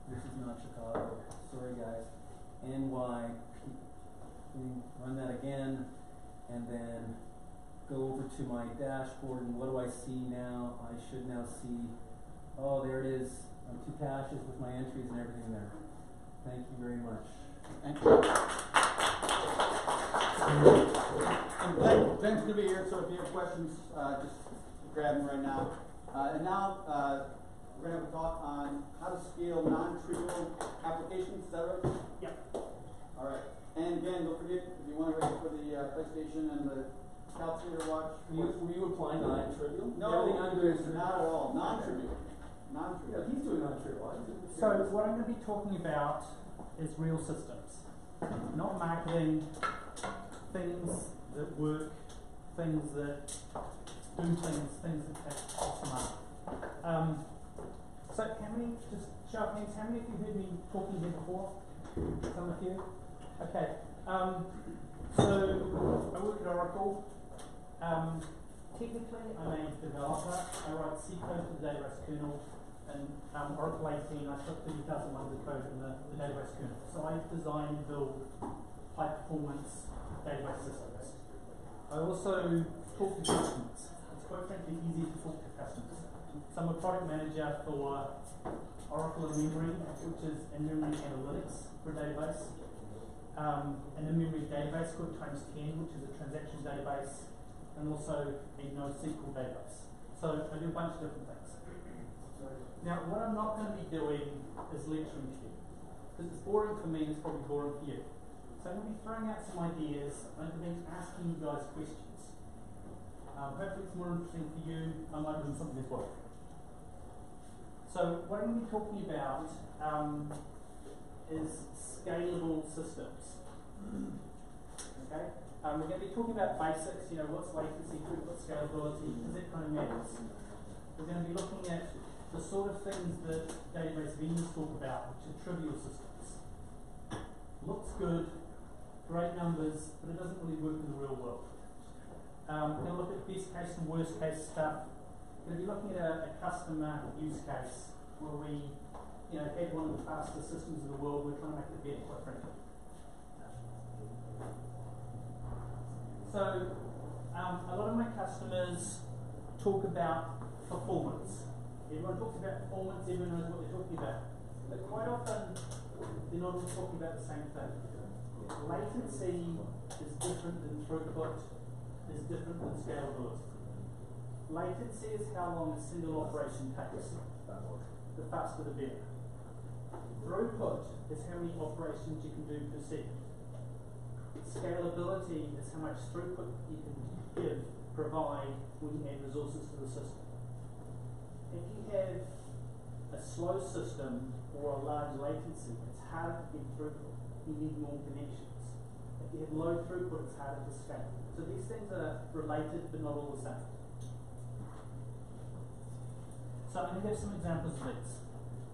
This is not Chicago. Sorry, guys. NY. Run that again, and then go over to my dashboard. And what do I see now? I should now see. Oh, there it is. Two caches with my entries and everything there. Thank you very much. Thank you. Ben's going to be here, so if you have questions, just grab them right now. And now we're going to have a talk on how to scale non-trivial applications. Is that right? Yep. All right. And again, don't forget, if you want to wait for the PlayStation and the calculator watch. Were you applying non-trivial? No, not at all. Non-trivial. Non-trivial. Yeah, he's doing non-trivial. So what I'm going to be talking about is real systems. Not marketing, things that work, things that do things, things that take cost money. So how many, just show of hands, how many of you heard me talking here before? Some of you? Okay. So I work at Oracle. Technically, I'm a developer. I write C code for the database kernel. And Oracle 18, I took 30,000 lines of code in the database kernel. So I design, build, high performance database systems. I also talk to customers. It's quite frankly easy to talk to customers. So I'm a product manager for Oracle in-memory, which is in-memory analytics for a database. An in-memory database called TimesTen, which is a transaction database, and also a NoSQL database. So I do a bunch of different things. Now, what I'm not going to be doing is lecturing to you, because it's boring for me and it's probably boring for you. So I'm going to be throwing out some ideas. I'm going to be asking you guys questions. Hopefully it's more interesting for you. I might do something as well. So what I'm going to be talking about is scalable systems. Okay? We're going to be talking about basics. You know, what's latency, what's scalability, because that kind of matters. We're going to be looking at the sort of things that database vendors talk about, which are trivial systems. Looks good, great numbers, but it doesn't really work in the real world. We're going to look at best case and worst case stuff. We're going to be looking at a customer use case where we, you know, had one of the fastest systems in the world. We're trying to make it better, quite frankly. So, a lot of my customers talk about performance. Everyone talks about performance, everyone knows what they're talking about. But quite often, they're not all talking about the same thing. Latency is different than throughput, is different than scalability. Latency is how long a single operation takes. The faster the better. Throughput is how many operations you can do per second. Scalability is how much throughput you can provide when you add resources to the system. If you have a slow system or a large latency, it's harder to get throughput. You need more connections. If you have low throughput, it's harder to scale. So these things are related, but not all the same. So I'm going to give some examples of these.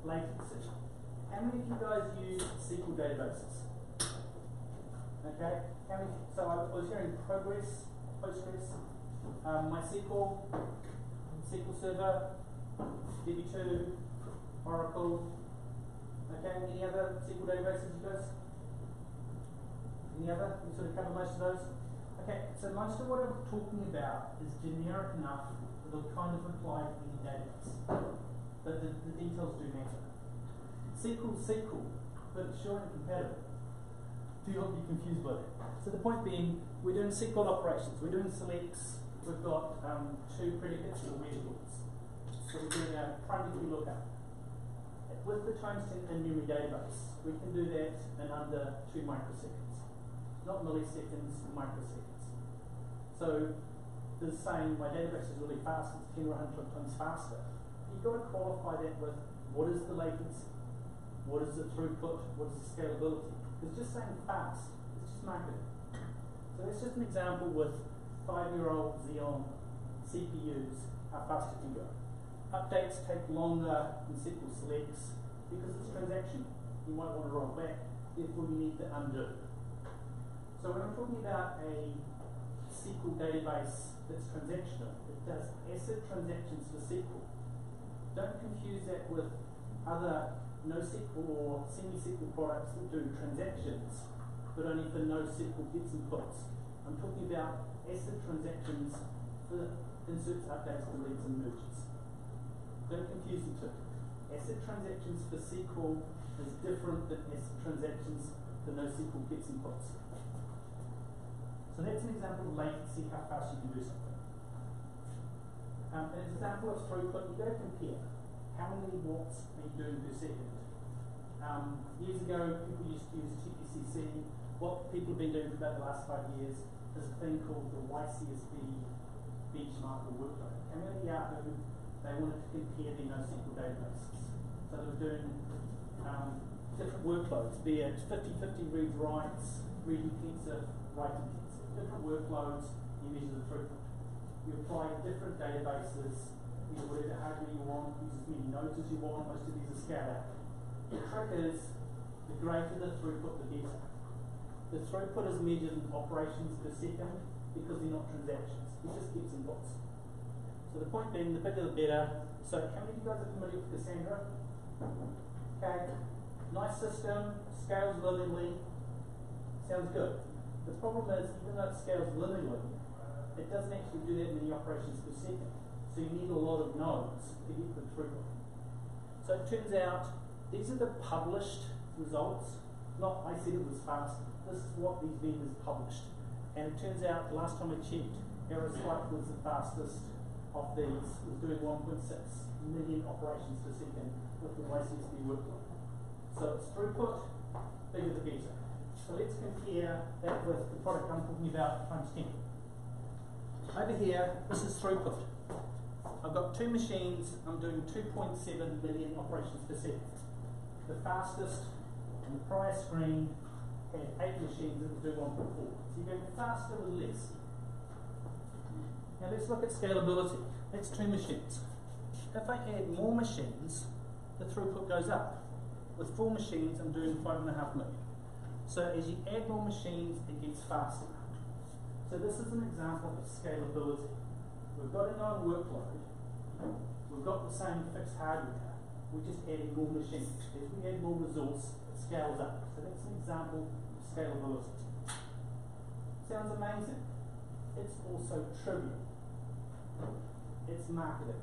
Latency. How many of you guys use SQL databases? Okay. How many? So I was hearing Progress, Postgres, MySQL, SQL Server, DB2, Oracle. Okay, any other SQL databases you guys? Any other? You sort of cover most of those? Okay, so most of what I'm talking about is generic enough that it'll kind of apply to any database. But the details do matter. SQL, but it's sure incompatible. Do not be confused by that. So the point being, we're doing SQL operations, we're doing selects, we've got two predicates or variables. So we're doing a primary key lookup. With the timestamp in-memory database, we can do that in under 2 microseconds. Not milliseconds, microseconds. So this is saying my database is really fast, it's 10 or 100 times faster. You've got to qualify that with what is the latency, what is the throughput, what is the scalability. Because just saying fast, it's just marketing. So that's just an example with 5-year-old Xeon CPUs are faster to go. Updates take longer in SQL selects because it's transactional. You might want to roll back, therefore you need to undo. So when I'm talking about a SQL database that's transactional, it does ACID transactions for SQL. Don't confuse that with other NoSQL or semi-SQL products that do transactions, but only for NoSQL gets and puts. I'm talking about ACID transactions for inserts, updates, deletes, and merges. Don't confuse the two. ACID transactions for SQL is different than ACID transactions for NoSQL gets and puts. So that's an example of latency, how fast you can do something. An example of throughput, you've got to compare. How many watts are you doing per second? Years ago, people used to use TPCC. What people have been doing for about the last 5 years is a thing called the YCSB benchmark or workload. And at Yahoo, they wanted to compare their NoSQL databases. So they were doing different workloads, be it 50-50 read-writes, read-intensive, write-intensive. Different workloads, you measure the throughput. You apply different databases, you know, whatever hardware you want, use as many nodes as you want, most of these are scaled out. The trick is, the greater the throughput, the better. The throughput is measured in operations per second because they're not transactions. It just gets and puts. So the point being, the bigger the better. So how many of you guys are familiar with Cassandra? Okay, nice system, scales linearly, sounds good. The problem is, even though it scales linearly, it doesn't actually do that many operations per second. So you need a lot of nodes to get the throughput. So it turns out, these are the published results. Not I said it was fast. This is what these vendors published. And it turns out, the last time I checked, Aerospike was the fastest of these. It was doing 1.6 million operations per second with the YCSB workload. So it's throughput, bigger the better. So let's compare that with the product I'm talking about, times 10. Over here, this is throughput. I've got two machines, I'm doing 2.7 million operations per second. The fastest on the prior screen had 8 machines that was doing 1.4. So you're going faster with less. Now let's look at scalability. That's 2 machines. If I add more machines, the throughput goes up. With 4 machines, I'm doing 5.5 million. So as you add more machines, it gets faster. So this is an example of scalability. We've got a known workload. We've got the same fixed hardware. We're just adding more machines. As we add more resource, it scales up. So that's an example of scalability. Sounds amazing. It's also trivial. It's marketing.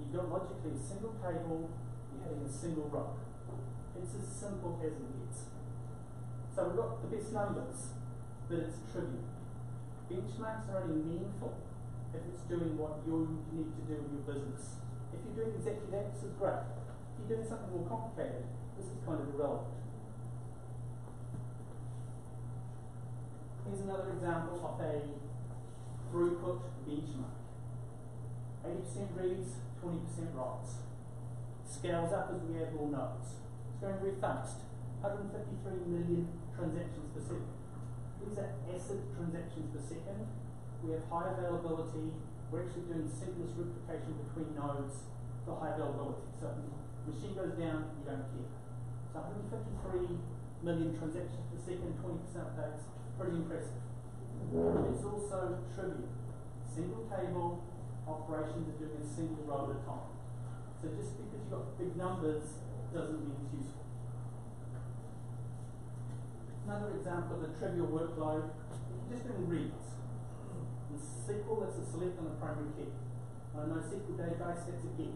You've got logically a single table, you're having a single row. It's as simple as it gets. So we've got the best numbers, but it's trivial. Benchmarks are only meaningful if it's doing what you need to do in your business. If you're doing exactly that, this is great. If you're doing something more complicated, this is kind of irrelevant. Here's another example of a throughput benchmark. 80% reads, 20% writes. Scales up as we add more nodes. It's going very fast. 153 million transactions per second. These are ACID transactions per second. We have high availability. We're actually doing seamless replication between nodes for high availability. So if the machine goes down, you don't care. So 153 million transactions per second, 20% updates, pretty impressive. It's also trivial. Single table operations are doing a single row at a time. So just because you've got big numbers doesn't mean it's useful. Another example of a trivial workload, you're just doing reads. In SQL, that's a select on a primary key. On a NoSQL database, that's a get.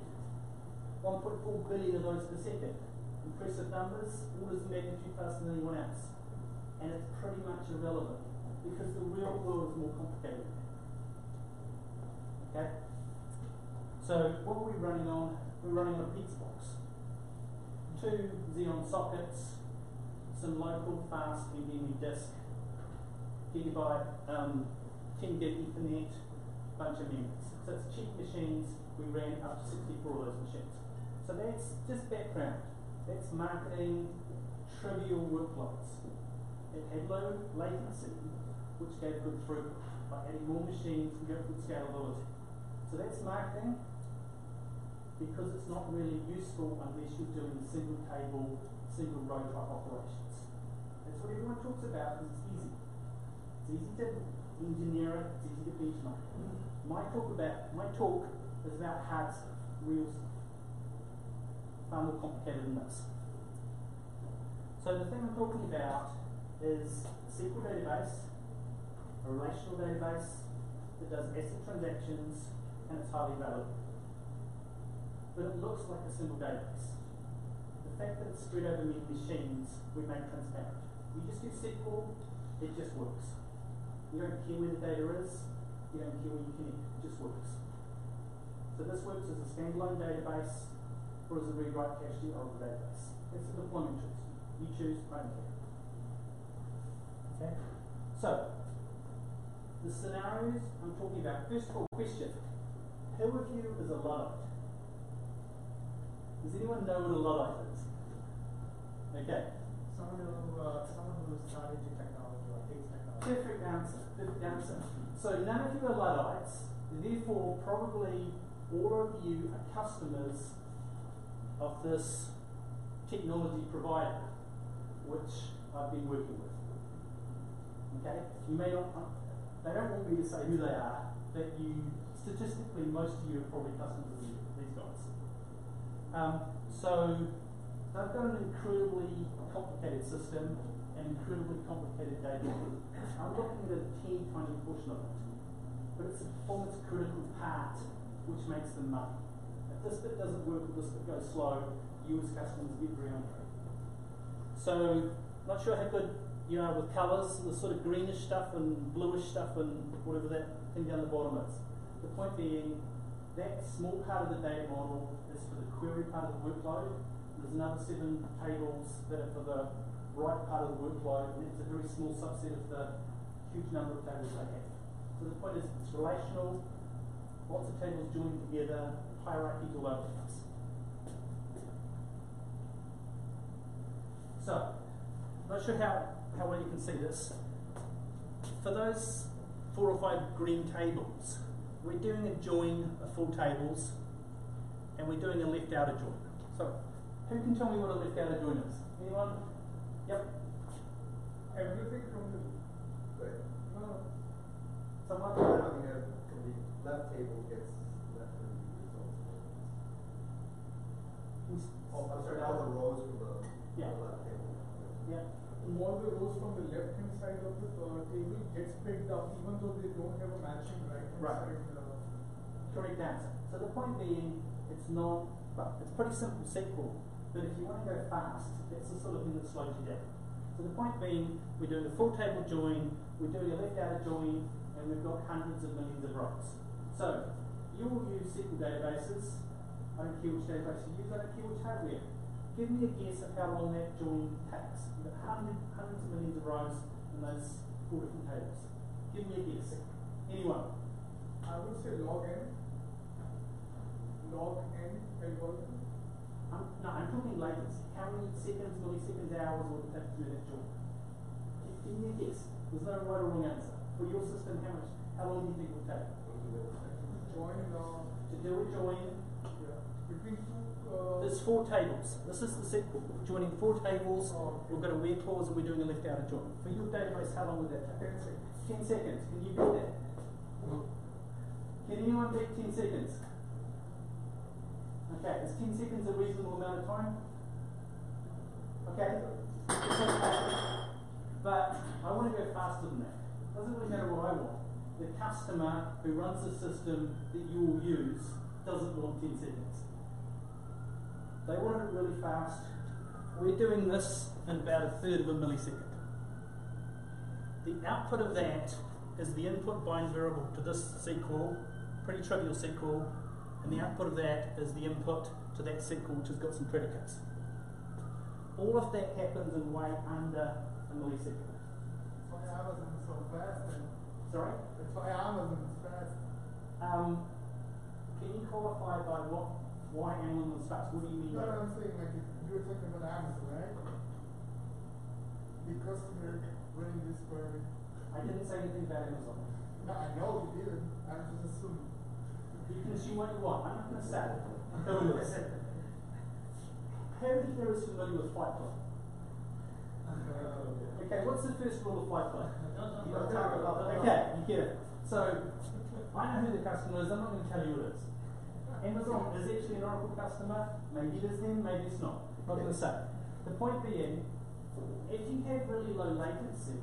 1.4 billion of those per second. Impressive numbers, orders of magnitude faster than anyone else. And it's pretty much irrelevant because the real world is more complicated. Okay? So, what are we running on? We're running on a pizza box. 2 Xeon sockets. Some local fast NVMe disk, gigabyte, 10 gig Ethernet, bunch of memories. So it's cheap machines. We ran up to 64 of those machines. So that's just background. That's marketing, trivial workloads. It had low latency, which gave good throughput. By adding more machines, we got good scalability. So that's marketing, because it's not really useful unless you're doing single table, single row type operations. That's what everyone talks about, because it's easy. It's easy to engineer it, it's easy to benchmark it. My talk is about hard stuff, real stuff. Far more complicated than this. So the thing I'm talking about is a SQL database, a relational database that does ACID transactions, and it's highly available. But it looks like a simple database. The fact that it's spread over many machines, we make transparent. You just do SQL, it just works. You don't care where the data is, you don't care where you connect, it just works. So this works as a standalone database, or as a rewrite cache to your Oracle database. It's a deployment choice. You choose, I don't care. Okay. So, the scenarios I'm talking about. First of all, question. Who of you is a Luddite? Does anyone know what a Luddite is? Okay. Someone who started into technology, like hates technology. Perfect answer. Perfect answer. So none of you are Luddites, therefore probably all of you are customers of this technology provider, which I've been working with. Okay, you may not. They don't want me to say who they are, but you statistically most of you are probably customers of these guys. So they've got an incredibly complicated system and incredibly complicated data. I'm looking at a teeny tiny portion of it, but it's a performance critical part which makes them money. If this bit doesn't work, if this bit goes slow, you as customers get very angry. So, not sure how good you are with colours, the sort of greenish stuff and bluish stuff and whatever that thing down the bottom is. The point being, that small part of the data model is for the query part of the workload. There's another 7 tables that are for the right part of the workload, and it's a very small subset of the huge number of tables they have. So the point is, it's relational, lots of tables joined together, hierarchies all over the place. So, not sure how well you can see this. For those 4 or 5 green tables, we're doing a join of full tables, and we're doing a left outer join. So, who can tell me what a left outer join is? Anyone? Yep. Everything from the right. No. Someone having a left table gets left in the results. Oh, I'm sorry. All the rows from the left table. Yeah. All the rows from the left hand side of the table gets picked up, even though they don't have a matching right hand side. Correct answer. So the point being, it's not. But it's pretty simple SQL. But if you want to go fast, that's the sort of thing that slows you down. So the point being, we're doing a full table join, we're doing a left outer join, and we've got hundreds of millions of rows. So you will use SQL databases. I don't care which database you use. I don't care which hardware. Give me a guess of how long that join takes. We've got hundreds of millions of rows in those 4 different tables. Give me a guess. Anyone? I would say log n algorithm. No, I'm talking latency. How many seconds, milliseconds, hours will it take to do that join? Give me a guess. There's no right or wrong answer. For your system, how long do you think it will take? To do a join. Between 2. There's 4 tables. This is the SQL. We're joining 4 tables. We've got a where clause and we're doing a left outer join. For your database, how long would that take? 10 seconds. Can you beat that? Can anyone beat 10 seconds? Okay, is 10 seconds a reasonable amount of time? Okay. But I want to go faster than that. It doesn't really matter what I want. The customer who runs the system that you will use doesn't want 10 seconds. They wanted it really fast. We're doing this in about 1/3 of a millisecond. The output of that is the input bind variable to this SQL, pretty trivial SQL, and the output of that is the input to that SQL which has got some predicates. All of that happens in way under a millisecond. That's why Amazon is so fast. Sorry? That's why Amazon is fast. Can you qualify by what? Why Amazon is fast? What do you mean? No, I'm saying like if you're talking about Amazon, right? Because you're running this query. I didn't say anything about Amazon. No, I know you didn't. I'm just assuming. You can assume what you want. I'm not going to say it. I'm telling you this. How many here is familiar with pipeline? Okay, what's the first rule of pipeline? Okay, you get it. So, I know who the customer is, I'm not going to tell you what it is. Amazon is actually an Oracle customer, maybe it is them, maybe it's not. I'm not going to say. The point being, if you have really low latency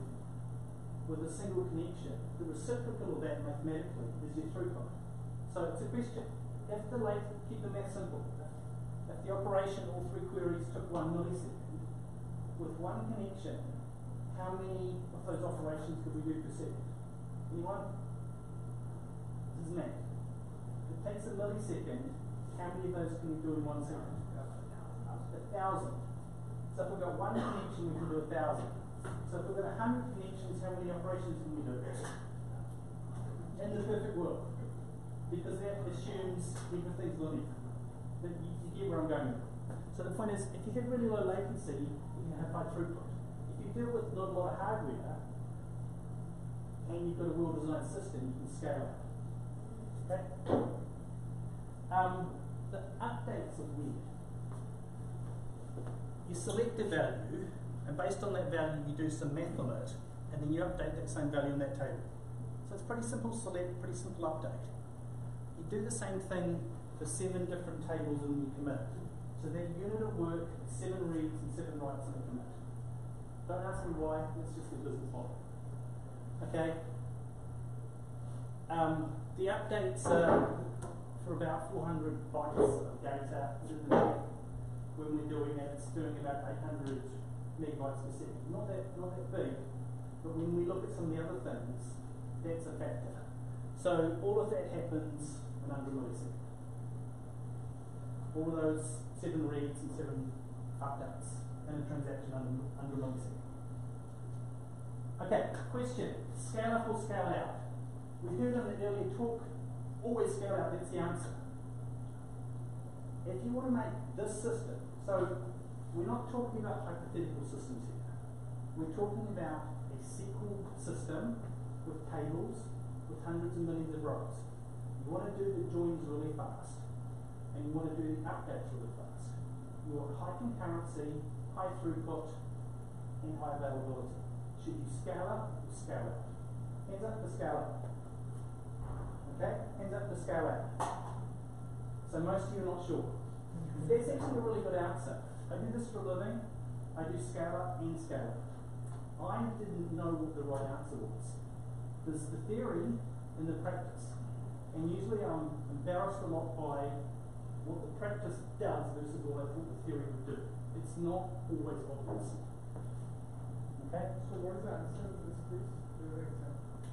with a single connection, the reciprocal of that mathematically is your throughput. So it's a question. If the latency, keep the math simple. If the operation, all three queries took 1 millisecond, with one connection, how many of those operations could we do per second? Anyone? Doesn't matter. If it takes a millisecond, how many of those can we do in 1 second? 1,000. So if we've got one connection, we can do 1,000. So if we've got 100 connections, how many operations can we do? In the perfect world. Because that assumes everything's linear. That you get where I'm going with. So the point is, if you have really low latency, you can have high throughput. If you deal with not a lot of hardware, and you've got a well-designed system, you can scale up. Okay? The updates are weird. You select a value, and based on that value you do some math on it, and then you update that same value in that table. So it's pretty simple select, pretty simple update. You do the same thing for 7 different tables in your commit. So that unit of work, 7 reads and 7 writes in a commit. Don't ask me why, that's just the business model. Okay? The updates are for about 400 bytes of data in the day. When we're doing that, it's doing about 800 megabytes per second. Not that big, but when we look at some of the other things, that's a factor. So all of that happens in under a millisecond. All of those 7 reads and 7 updates and a transaction under a millisecond. Okay, question, scale up or scale out? We heard in the earlier talk, always scale out, that's the answer. If you want to make this system, so we're not talking about hypothetical systems here. We're talking about a SQL system with tables with hundreds of millions of rows. You want to do the joins really fast, and you want to do the updates really fast. You want high concurrency, high throughput, and high availability. Should you scale up or scale out? Hands up for scale up. Okay? Hands up for scale out. So most of you are not sure. That's actually a really good answer. I do this for a living. I do scale up and scale out. I didn't know what the right answer was. There's the theory and the practice. And usually I'm embarrassed a lot by what the practice does versus what I thought the theory would do. It's not always obvious. Okay? So what is the answer to this piece?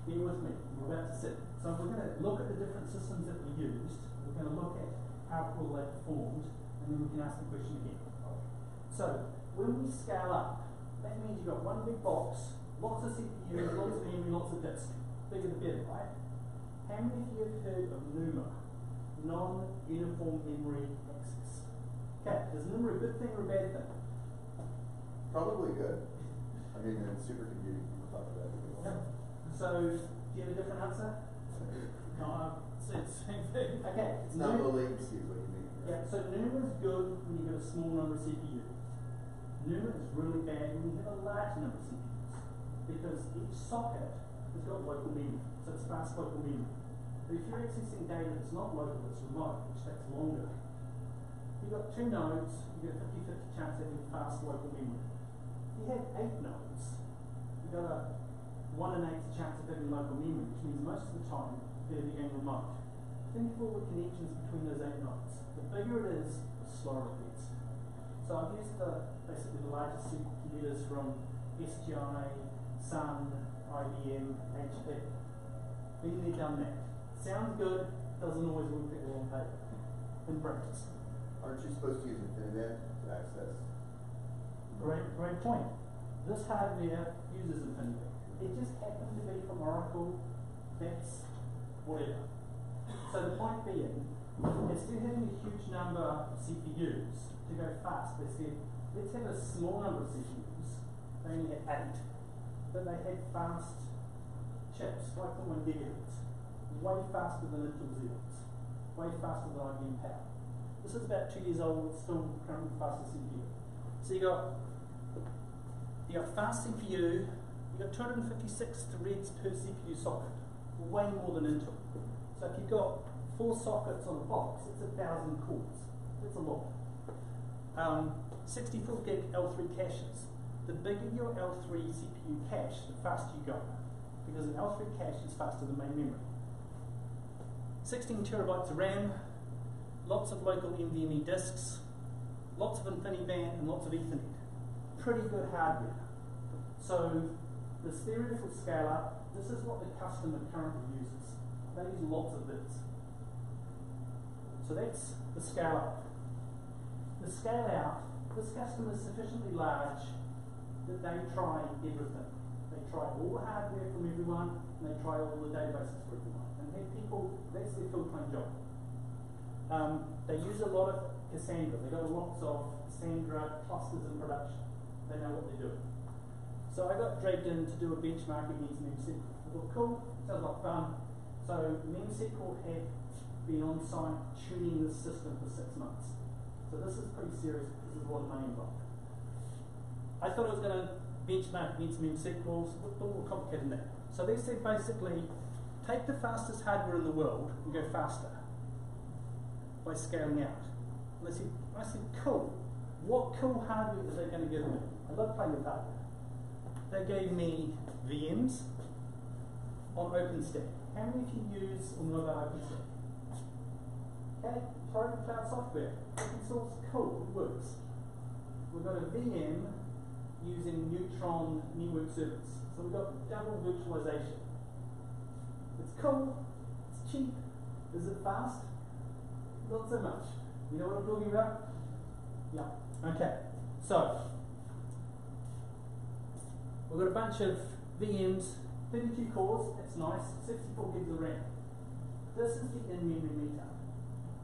Be with me. We're about to sit. So if we're going to look at the different systems that we used, we're going to look at how well they performed, and then we can ask the question again. So, when we scale up, that means you've got one big box, lots of CPUs, lots of memory, lots of disk. Bigger the better, right? How many of you have heard of NUMA? Non-uniform memory access. Okay, is NUMA a good thing or a bad thing? Probably good. I mean, in supercomputing, people talk about it. Yep. So, do you have a different answer? No, okay. It's not the latency is what you mean. Right? Yeah, so NUMA is good when you've got a small number of CPUs. NUMA is really bad when you have a large number of CPUs. Because each socket has got local memory, so it's fast local memory. But if you're accessing data that's not local, it's remote, which takes longer. You've got 2 nodes, you've got a 50-50 chance of having fast local memory. If you have 8 nodes, you've got a 1 in 8 chance of having local memory, which means most of the time they're being remote. Think of all the connections between those 8 nodes. The bigger it is, the slower it gets. So I've used basically the largest computers from SGI, Sun, IBM, HP. Been there, done that. Sounds good, doesn't always work that well on paper. In practice. Aren't you supposed to use InfiniBand to access? Great point. This hardware uses InfiniBand. It just happened to be from Oracle. That's whatever. So the point being, instead of having a huge number of CPUs to go fast, they said, let's have a small number of CPUs. They only had 8. But they had fast chips, like the 1 gigahertz, way faster than it was. way faster than IBM Power. This is about 2 years old, still currently the fastest CPU. So you got fast CPU, you got 256 threads per CPU socket, way more than Intel. So if you've got 4 sockets on a box, it's 1,000 cores. That's a lot. 64 gig L3 caches. The bigger your L3 CPU cache, the faster you go, because an L3 cache is faster than main memory. 16 terabytes of RAM, lots of local NVMe disks, lots of InfiniBand, and lots of Ethernet. Pretty good hardware. So this theoretical scale up, this is what the customer currently uses. They use lots of bits. So that's the scale up. The scale out, this customer is sufficiently large that they try everything. They try all the hardware from everyone, and they try all the databases for everyone. And people, that's their full-time job. They use a lot of Cassandra. They got lots of Cassandra clusters in production. They know what they're doing. So I got dragged in to do a benchmark against MemSQL. I thought, cool, sounds like fun. So MemSQL had been on site tuning this system for 6 months. So this is pretty serious because there's a lot of money involved. I thought I was going to benchmark against MemSQL, so a little more complicated than that. So they said basically, take the fastest hardware in the world and go faster by scaling out. And I said, cool, what cool hardware are they going to give me? I love playing with hardware. They gave me VMs on OpenStack. How many of you use or know about OpenStack? Okay, private cloud software. Open source, cool, it works. We've got a VM using Neutron network service. So we've got double virtualization. It's cool, it's cheap. Is it fast? Not so much. You know what I'm talking about? Yeah. Okay, so we've got a bunch of VMs, 32 cores, that's nice, 64 gigs of RAM. This is the in-memory meter.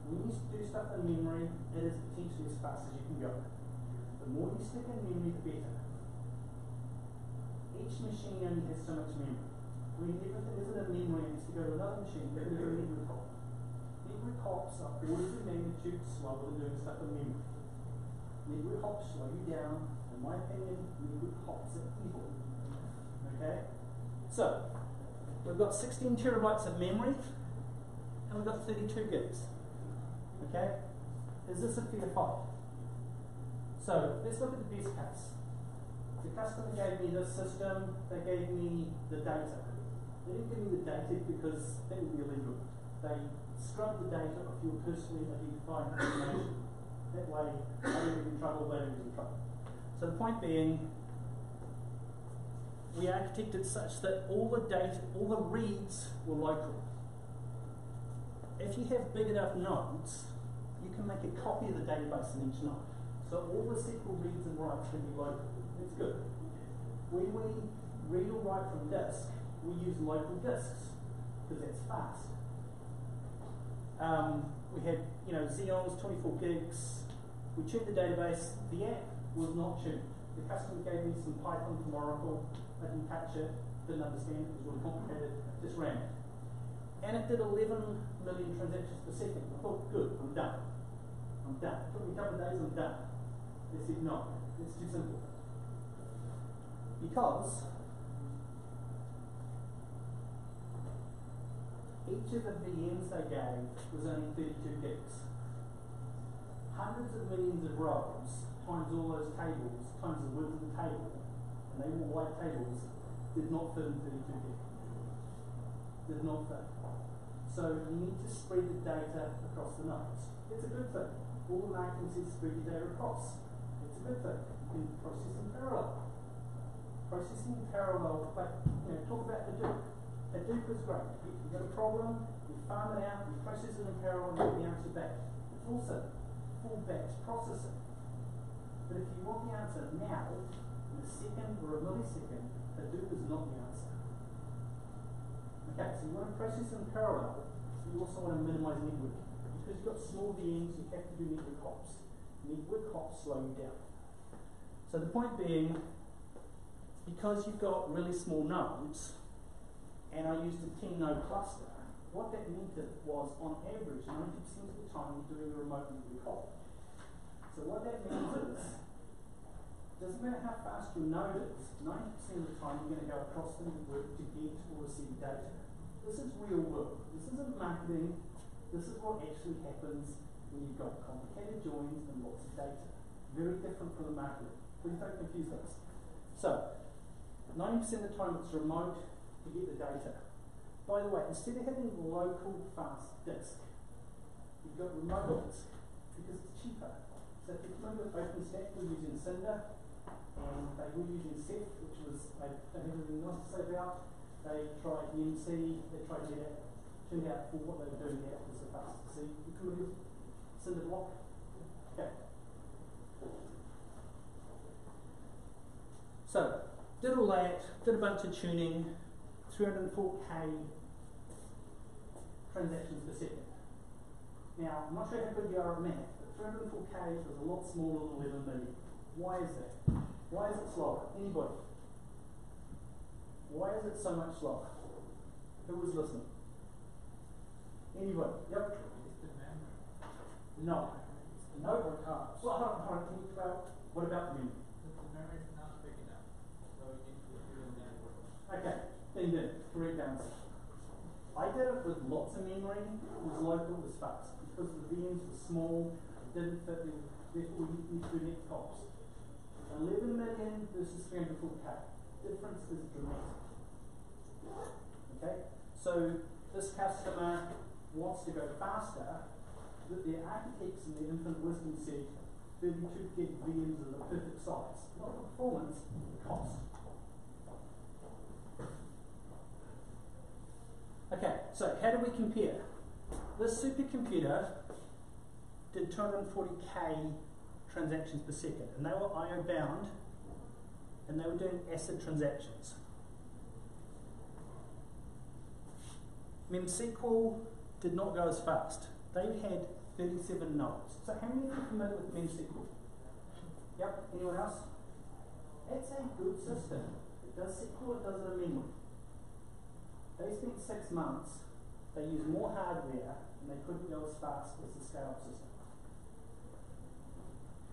When you do stuff in memory, it is potentially as fast as you can go. The more you stick in memory, the better. Each machine only has so much memory. When everything isn't in memory, it needs to go to another machine, they're going to go network hop. Network hops are orders of magnitude slower than doing stuff in memory. Network hops slow you down. In my opinion, network hops are evil. Okay? So, we've got 16 terabytes of memory, and we've got 32 gigs. Okay? Is this a fair fight? So, let's look at the best case. The customer gave me this system, they gave me the data. They didn't give me the data because that would be illegal. They scrubbed the data of your personally identified information. That way, they were in trouble, they were in trouble. So the point being, we architected such that all the data, all the reads were local. If you have big enough nodes, you can make a copy of the database in each node. So all the SQL reads and writes can be local. It's good. When we read or write from disk, we use local disks because that's fast. We had, Xeons, 24 gigs. We tuned the database. The app was not tuned. The customer gave me some Python from Oracle. I didn't touch it, didn't understand it, it was really complicated, just ran it. And it did 11 million transactions per second. I thought, good, I'm done. I'm done. It took me a couple of days, I'm done. They said, no, it's too simple. Because each of the VMs they gave was only 32 gigs. Hundreds of millions of rows times all those tables, times the width of the table, and they were white tables, did not fit in 32 gigs. Did not fit. So you need to spread the data across the nodes. It's a good thing. All the marketing says spread your data across. It's a good thing. You can process in parallel. Processing in parallel, but talk about Hadoop. Hadoop is great. You've got a problem, you farm it out, you process it in parallel, and you get the answer back. It's also full batch processing. But if you want the answer now, in a second or a millisecond, Hadoop is not the answer. Okay, so you want to process in parallel, so you also want to minimize network. Because you've got small VMs, you have to do network hops. Network hops slow you down. So the point being, because you've got really small nodes, and I used a 10-node cluster, what that meant was, on average, 90% of the time you're doing a remote delivery call. So what that means is, doesn't matter how fast your node is, 90% of the time you're going to go across the network to get or receive data. This is real world. This isn't marketing. This is what actually happens when you've got complicated joins and lots of data. Very different from the market. Please don't confuse those. So, 90% of the time it's remote to get the data. By the way, instead of having local fast disk, you've got remote disk because it's cheaper. So if you remember, OpenStack was using Cinder, and they were using Ceph, which was, I don't have anything nice to say about. They tried EMC, they tried NetApp. Turned out for what they were doing, NetApp was the fastest. So you could have Cinder block. Okay. So, did all that, did a bunch of tuning, 304k transactions per second. Now, I'm not sure how good you are at math, but 304k is a lot smaller than 11 million. Why is that? Why is it slower? Anybody? Why is it so much slower? Who was listening? Anybody? Yep. No. No. Well, hold on. Can you think about what about memory? The memory is not big enough, so we need to do the network. Okay. Then the correct answer. I did it with lots of memory. It was local, it was fast. Because the VMs were small, it didn't fit, therefore we didn't do net cops. 11 million versus 304k. Difference is dramatic. Okay? So this customer wants to go faster, but their architects and their infinite wisdom said 32 gig VMs are the perfect size. Not the performance, the cost. Okay, so how do we compare? This supercomputer did 240k transactions per second, and they were IO bound, and they were doing ACID transactions. MemSQL did not go as fast. They had 37 nodes. So how many of you are familiar with MemSQL? Yep, anyone else? It's a good system. It does SQL, it does it in memory. They spent 6 months, they used more hardware, and they couldn't go as fast as the scale-up system.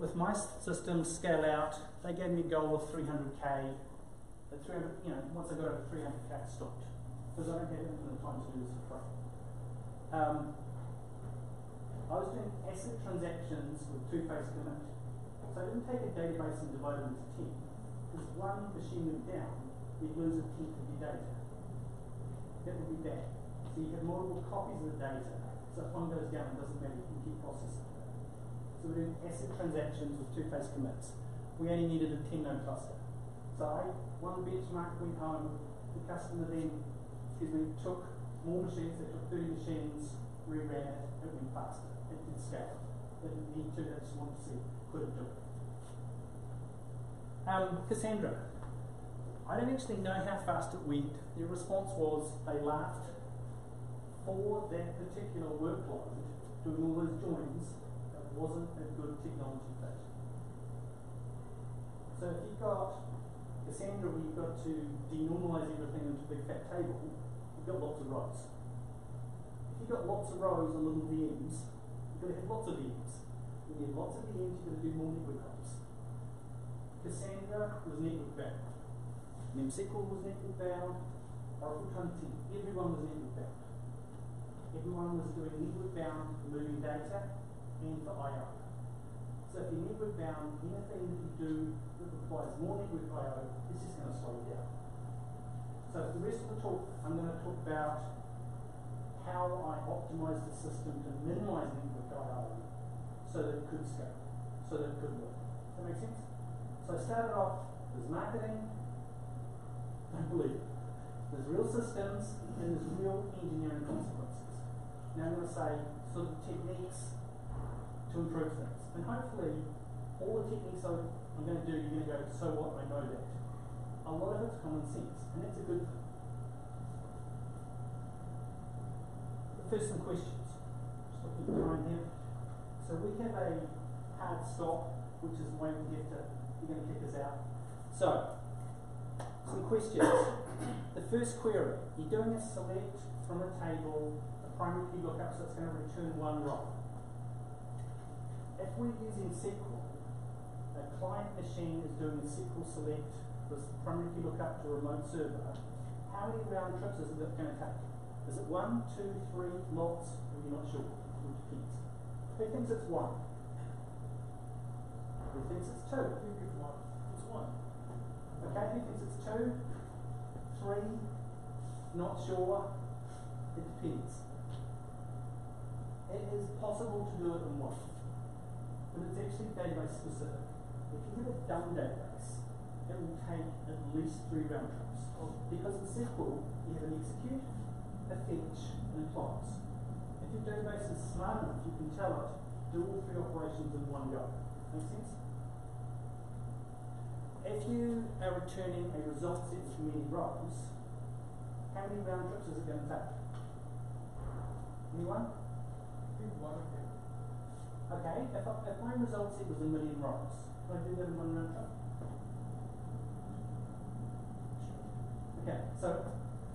With my system Scaleout, they gave me a goal of 300k, but 300, once I got over 300k, I stopped. Because I don't have infinite time to do this for free. I was doing ACID transactions with two-phase commit. So I didn't take a database and divide it into 10. Because one machine went down, you'd lose a tenth of your data. That would be bad. So you have multiple copies of the data, so if one goes down, it doesn't matter, you can keep processing. So we're doing ACID transactions with two-phase commits. We only needed a 10-node cluster. So one benchmark went home, the customer then, took more machines, they took 30 machines, re-ran it, it went faster, it did scale. They didn't need to, they just wanted to see, could it do it? Cassandra. I don't actually know how fast it went. Their response was they laughed for that particular workload, doing all those joins, that wasn't a good technology fit. So if you got Cassandra where you've got to denormalize everything into a big fat table, you've got lots of rows. If you've got lots of rows and little VMs, you've got to have lots of VMs. When you have lots of VMs, you've got to do more network hops. Cassandra was network bound. MemSQL was network bound, Oracle TimesTen, everyone was network bound. Everyone was doing network bound for moving data and for I/O. So if you're network bound, anything that you do that requires more network I/O, it's just going to slow you down. So for the rest of the talk, I'm going to talk about how I optimised the system to minimise network I/O so that it could scale, so that it could work. Does that make sense? So I started off with marketing. Don't believe it. There's real systems and there's real engineering consequences. Now I'm going to say sort of techniques to improve things. And hopefully all the techniques I'm going to do, you're going to go, so what, I know that. A lot of it's common sense, and that's a good thing. First, some questions. Just looking at time here. So we have a hard stop, which is the way we have to, you're going to kick us out. So, some questions. The first query, you're doing a select from a table a primary key lookup, so it's going to return one row. If we're using SQL, a client machine is doing a SQL select, this primary key lookup to a remote server, how many round trips is it going to take? Is it one, two, three, lots? We're not sure. It depends. Who thinks it's one? Who thinks it's two? I think it's one. It's one. Okay, who thinks it's two? Three? Not sure. It depends. It is possible to do it in one, but it's actually database specific. If you have a dumb database, it will take at least three round trips. Because in SQL, you have an execute, a fetch, and a close. If your database is smart enough, you can tell it, do all three operations in one go. Make sense? If you are returning a result set from many rows, how many round trips is it going to take? Anyone? I think one again. Okay, if my result set was a million rows, can I do that in one round trip? Okay, so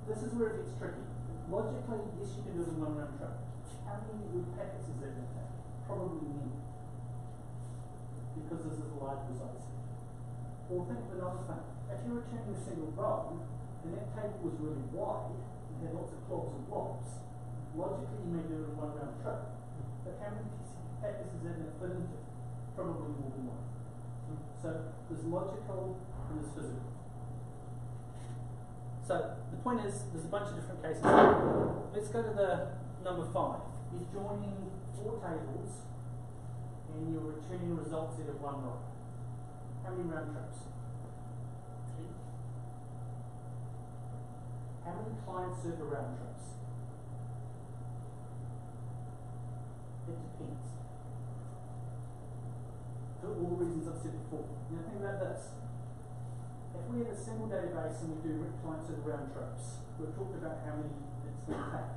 this is where it gets tricky. Logically, yes, you can do it in one round trip. How many new packets is that going to take? Probably many, because this is a large result set. Or think of another thing. If you're returning a single row, and that table was really wide, and had lots of clogs and blobs, logically you may do it in one round trip, but how many packets is that going to fit into? Probably more than one. So there's logical and there's physical. So the point is, there's a bunch of different cases. Let's go to the number 5. You're joining 4 tables, and you're returning a result set of one row. How many round trips? 3. How many client-server round trips? It depends. For all the reasons I've said before. Now think about this. If we have a single database and we do client-server round trips, we've talked about how many it's going to take.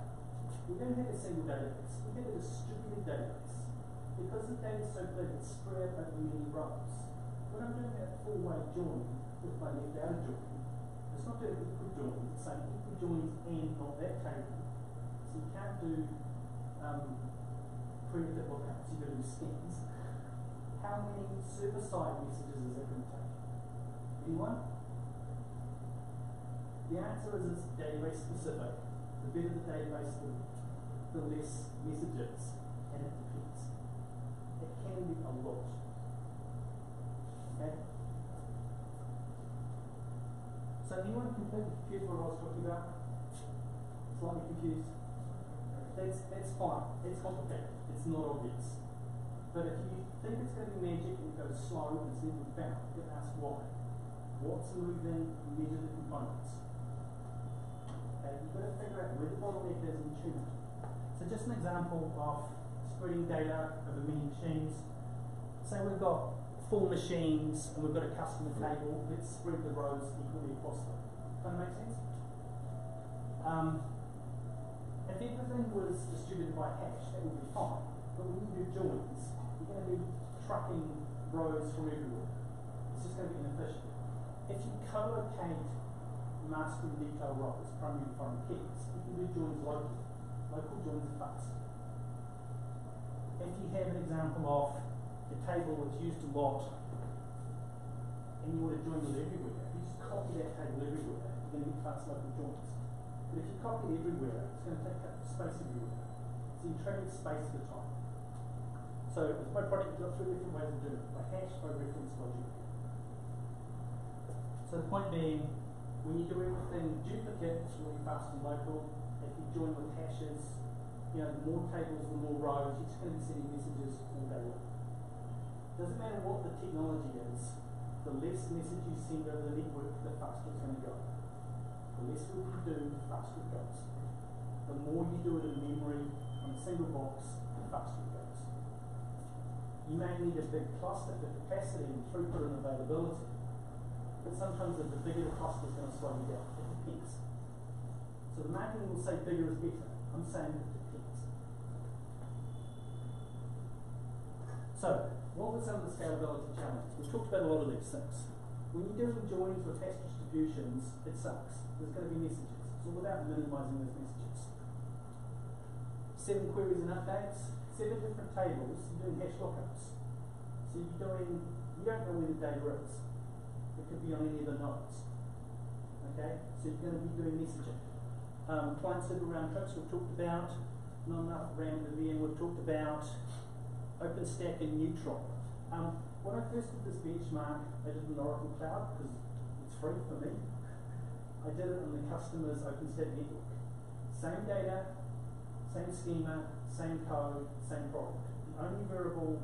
We don't have a single database. We have a distributed database. Because the data is so big, it's spread over many rows. When I'm doing that four-way join with my left-outer join, it's not doing equal joins, it's saying equal joins and not that table. So you can't do primitive lookups, you've got to do scans. How many server-side messages is that going to take? Anyone? The answer is it's database specific. The better the database, the less messages, and it depends. It can be a lot. Okay. So anyone confused what I was talking about? Slightly confused? That's fine. It's complicated. It's not obvious. But if you think it's going to be magic and it goes slow and it's never found, you can ask why. What's moving? Measure the components. Okay, you've got to figure out where the bottleneck is and tune it. So just an example of spreading data over many machines. Say we've got 4 machines, and we've got a customer table. Let's spread the rows equally across them. Does that make sense? If everything was distributed by hash, that would be fine. But when you do joins, you're going to be trucking rows from everywhere. It's just going to be inefficient. If you co-locate master and detail rows, primary and foreign keys, you can do joins locally. Local joins are fast. If you have an example of the table that's used a lot, and you want to join it everywhere, if you just copy that table everywhere, you're going to get fast local joins. But if you copy it everywhere, it's going to take up space everywhere. So you're trading space at a time. So with my product, you've got 3 different ways of doing it, by hash, by reference, logic. So the point being, when you do everything duplicate, it's really fast and local. If you join with hashes, you know, the more tables, the more rows, you're just going to be sending messages all day long. Doesn't matter what the technology is, the less message you send over the network, the faster it's going to go. The less you do, the faster it goes. The more you do it in memory on a single box, the faster it goes. You may need a big cluster for capacity and throughput and availability, but sometimes the bigger the cluster is going to slow you down. It depends. So the marketing will say bigger is better. I'm saying it depends. So, what were some of the scalability challenges? We've talked about a lot of these things. When you're doing joins with hash distributions, it sucks. There's going to be messages. It's all about minimizing those messages. 7 queries and updates, 7 different tables, you're doing hash lookups. So you're doing, you don't know where the data is. It could be on any of the nodes. Okay, so you're going to be doing messaging. Client-server round trips we've talked about, not enough RAM in the VM we've talked about, OpenStack and Neutron. When I first did this benchmark, I did it in Oracle Cloud because it's free for me. I did it on the customer's OpenStack network. Same data, same schema, same code, same product. The only variable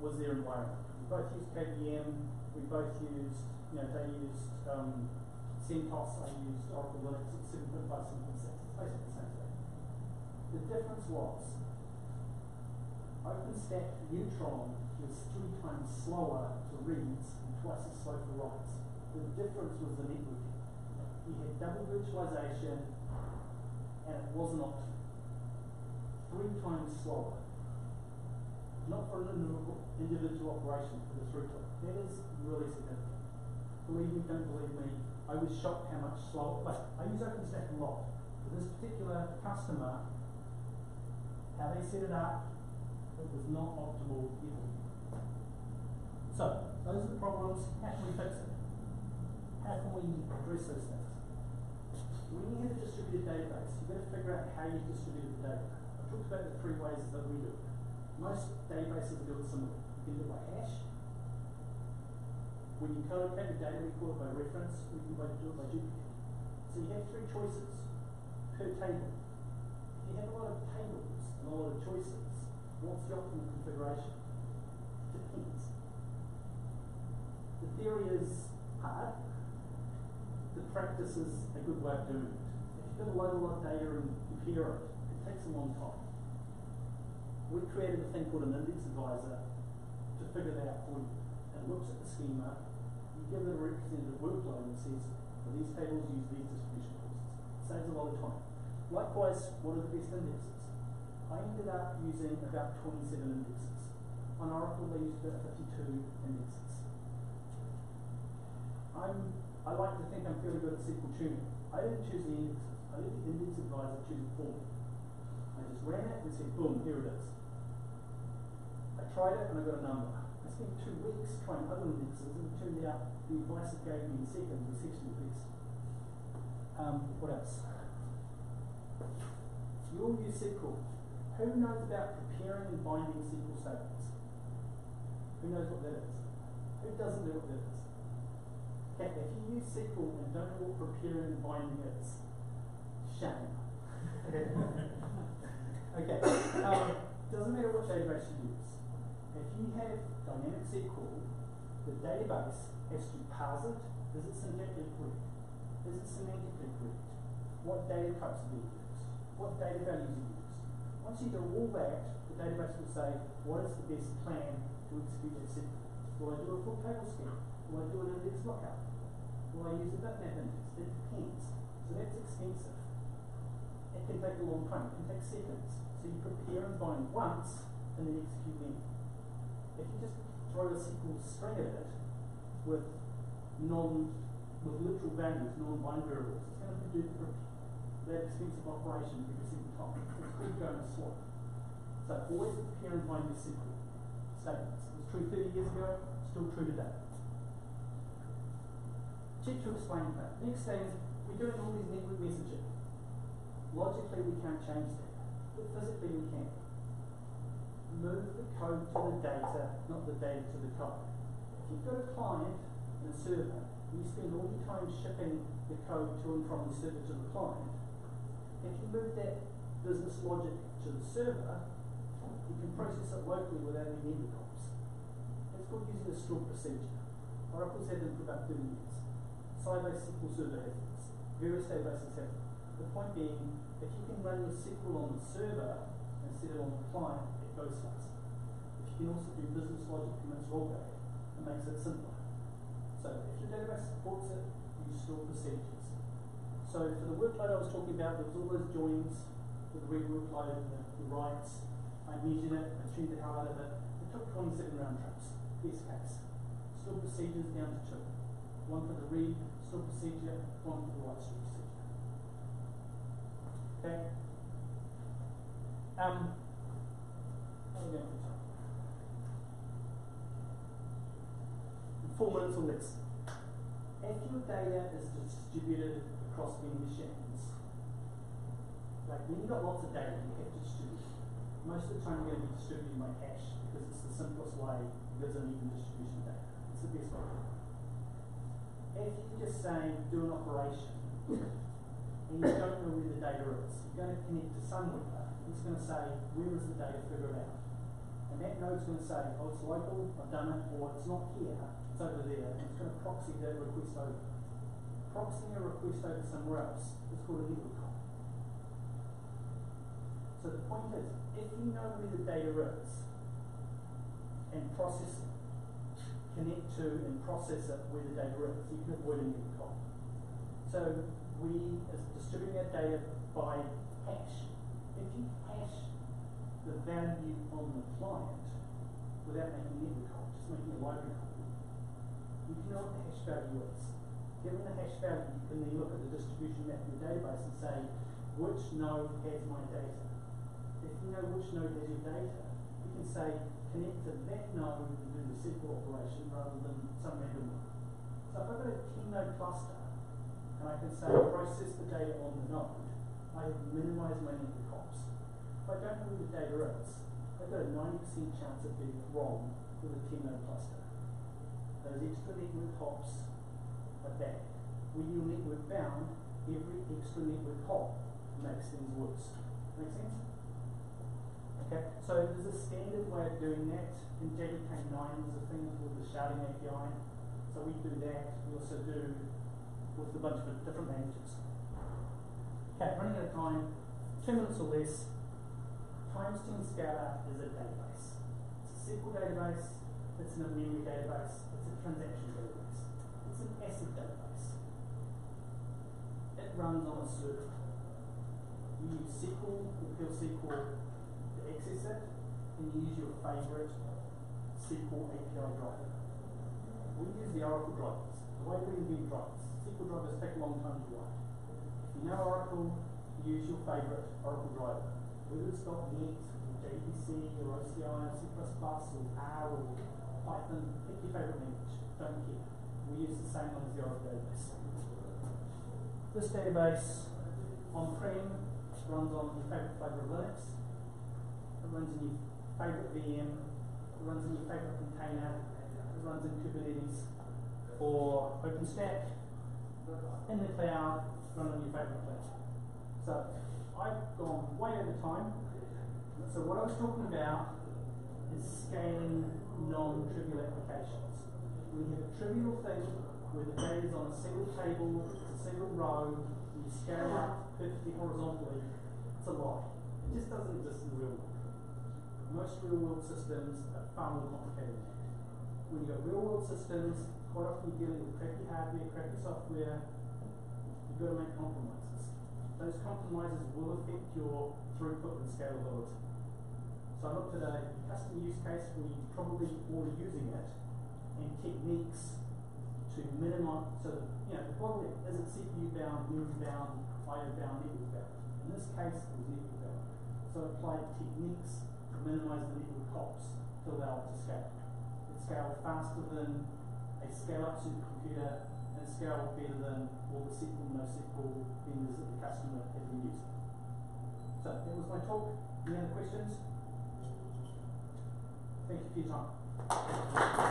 was their environment. We both used KVM, we both used, you know, they used CentOS, I used Oracle Linux, it's 7.5, 7.6, it's basically the same thing. The difference was OpenStack Neutron was 3 times slower to reads and twice as slow to writes. The difference was the networking. You had double virtualization and it wasn't optimal. 3 times slower. Not for an individual operation, for the throughput. That is really significant. Believe me, don't believe me, I was shocked how much slower. But I use OpenStack a lot. For this particular customer, how they set it up, it was not optimal either. So, those are the problems. How can we fix it? How can we address those things? When you have a distributed database, you've got to figure out how you distribute the data. I talked about the 3 ways that we do it. Most databases do it similar. You can do it by hash. When you collocate the data, we call it by reference. We can do it by duplicate. So you have 3 choices per table. If you have a lot of tables and a lot of choices, what's the optimal configuration? Depends. The theory is hard. The practice is a good way of doing it. If you've got to load a lot of data and compare it, it takes a long time. We created a thing called an index advisor to figure that out for you. It looks at the schema, you give it a representative workload and says, well, these tables use these distribution courses. It saves a lot of time. Likewise, what are the best indexes? I ended up using about 27 indexes. On Oracle, they used about 52 indexes. I like to think I'm fairly good at SQL tuning. I didn't choose the indexes. I let the index advisor choose it for me. I just ran it and said, boom, here it is. I tried it and I got a number. I spent 2 weeks trying other indexes and it turned out the advice it gave me in seconds was actually the best. What else? You all use SQL. Who knows about preparing and binding SQL statements? Who knows what that is? Who doesn't know what that is? Okay, if you use SQL and don't know what preparing and binding is, shame. Okay, doesn't matter what database you use. If you have dynamic SQL, the database has to parse it. Is it syntactically correct? Is it semantically correct? What data types are being used? What data values are used? Once you do all that, the database will say, what is the best plan to execute that SQL? Will I do a full table scheme? Will I do an index lookup? Will I use a bitmap index? That depends. So that's expensive. It can take a long time. It can take seconds. So you prepare and bind once, and then execute them. If you just throw a SQL string at it with literal values, non-bind variables, it's going to produce that expensive operation every single time. Keep going slow. So always prepare and bind your SQL statements. It was true 30 years ago, still true today. Check to explain that. Next thing is we're doing all these network messaging. Logically we can't change that, but physically we can. Move the code to the data, not the data to the code. If you've got a client and a server, and you spend all your time shipping the code to and from the server to the client, if you move that business logic to the server, you can process it locally without any network ops. It's called using a stored procedure. Oracle's had them for about 30 years. Sybase SQL Server has this. Various databases have them. The point being, if you can run your SQL on the server instead of on the client, it goes faster. If you can also do business logic commits rollback, it makes it simpler. So if your database supports it, use stored procedures. So for the workload I was talking about, there was all those joins, the read workload, the writes. I measured it, I tuned the hell out of it. It took 27 round trips, best case. Stored procedures down to 2. 1 for the read stored procedure, 1 for the write stored procedure. Okay, 4 minutes on this. If your data is distributed across many machines, like when you've got lots of data, you have to distribute. Most of the time, you're going to be distributing by hash because it's the simplest way. There's an even distribution of data. It's the best way. If you just say do an operation and you don't know where the data is, you're going to connect to somewhere. It's going to say where is the data, figure it out. And that node's going to say, oh, it's local, I've done it, or it's not here, it's over there, and it's going to proxy that request over. Proxying a request over somewhere else is called a network call. So the point is, if you know where the data is, and process it, connect to and process it where the data is, you can avoid a network call. So we distribute our data by hash. If you hash the value on the client without making network call, just making a library call. You know what the hash value is. Given the hash value, you can then look at the distribution map in the database and say, which node has my data? If you know which node has your data, you can say, connect to that node and do the SQL operation rather than some random one. So if I've got a 10-node cluster, and I can say, process the data on the node, I minimize my network. If I don't know where the data is, I've got a 90% chance of being wrong with a 10-node cluster. Those extra network hops are bad. When you're network bound, every extra network hop makes things worse. Make sense? Okay, so there's a standard way of doing that. In JDK9, there's a thing called the sharding API. So we do that. We also do with a bunch of different languages. Okay, running out of time, 2 minutes or less. TimesTen Scaleout is a database. It's a SQL database, it's an MemSQL database, it's a transaction database, it's an ACID database. It runs on a server. You use SQL or Pure SQL to access it, and you use your favorite SQL API driver. We use the Oracle drivers. The way we invent drivers, SQL drivers take a long time to write. If you know Oracle, use your favorite Oracle driver. Whether it's .NET, or JDBC, or OCI, or C++, or R, or Python, pick your favorite language, don't care. We use the same one as the Oracle database. This database, on-prem, runs on your favorite flavor of Linux. It runs in your favorite VM. It runs in your favorite container. It runs in Kubernetes or OpenStack. In the cloud, run on your favorite cloud. So, I've gone way over time. So what I was talking about is scaling non-trivial applications. We have a trivial thing where the data is on a single table, it's a single row, and you scale up perfectly horizontally. It's a lie. It just doesn't exist in the real world. Most real world systems are far more complicated than that. When you've got real world systems, quite often you're dealing with crappy hardware, crappy software, you've got to make compromises. Those compromises will affect your throughput and scalability. So I looked at a custom use case where you probably already using it, and techniques to minimize, so that, the bottleneck isn't CPU bound, memory bound, IO bound, network bound. In this case, it was network bound. So I applied techniques to minimize the network hops to allow it to scale. It scaled faster than a scale-up supercomputer, and scale better than all the SQL, NoSQL vendors that the customer has been using. So that was my talk. Any other questions? Thank you for your time.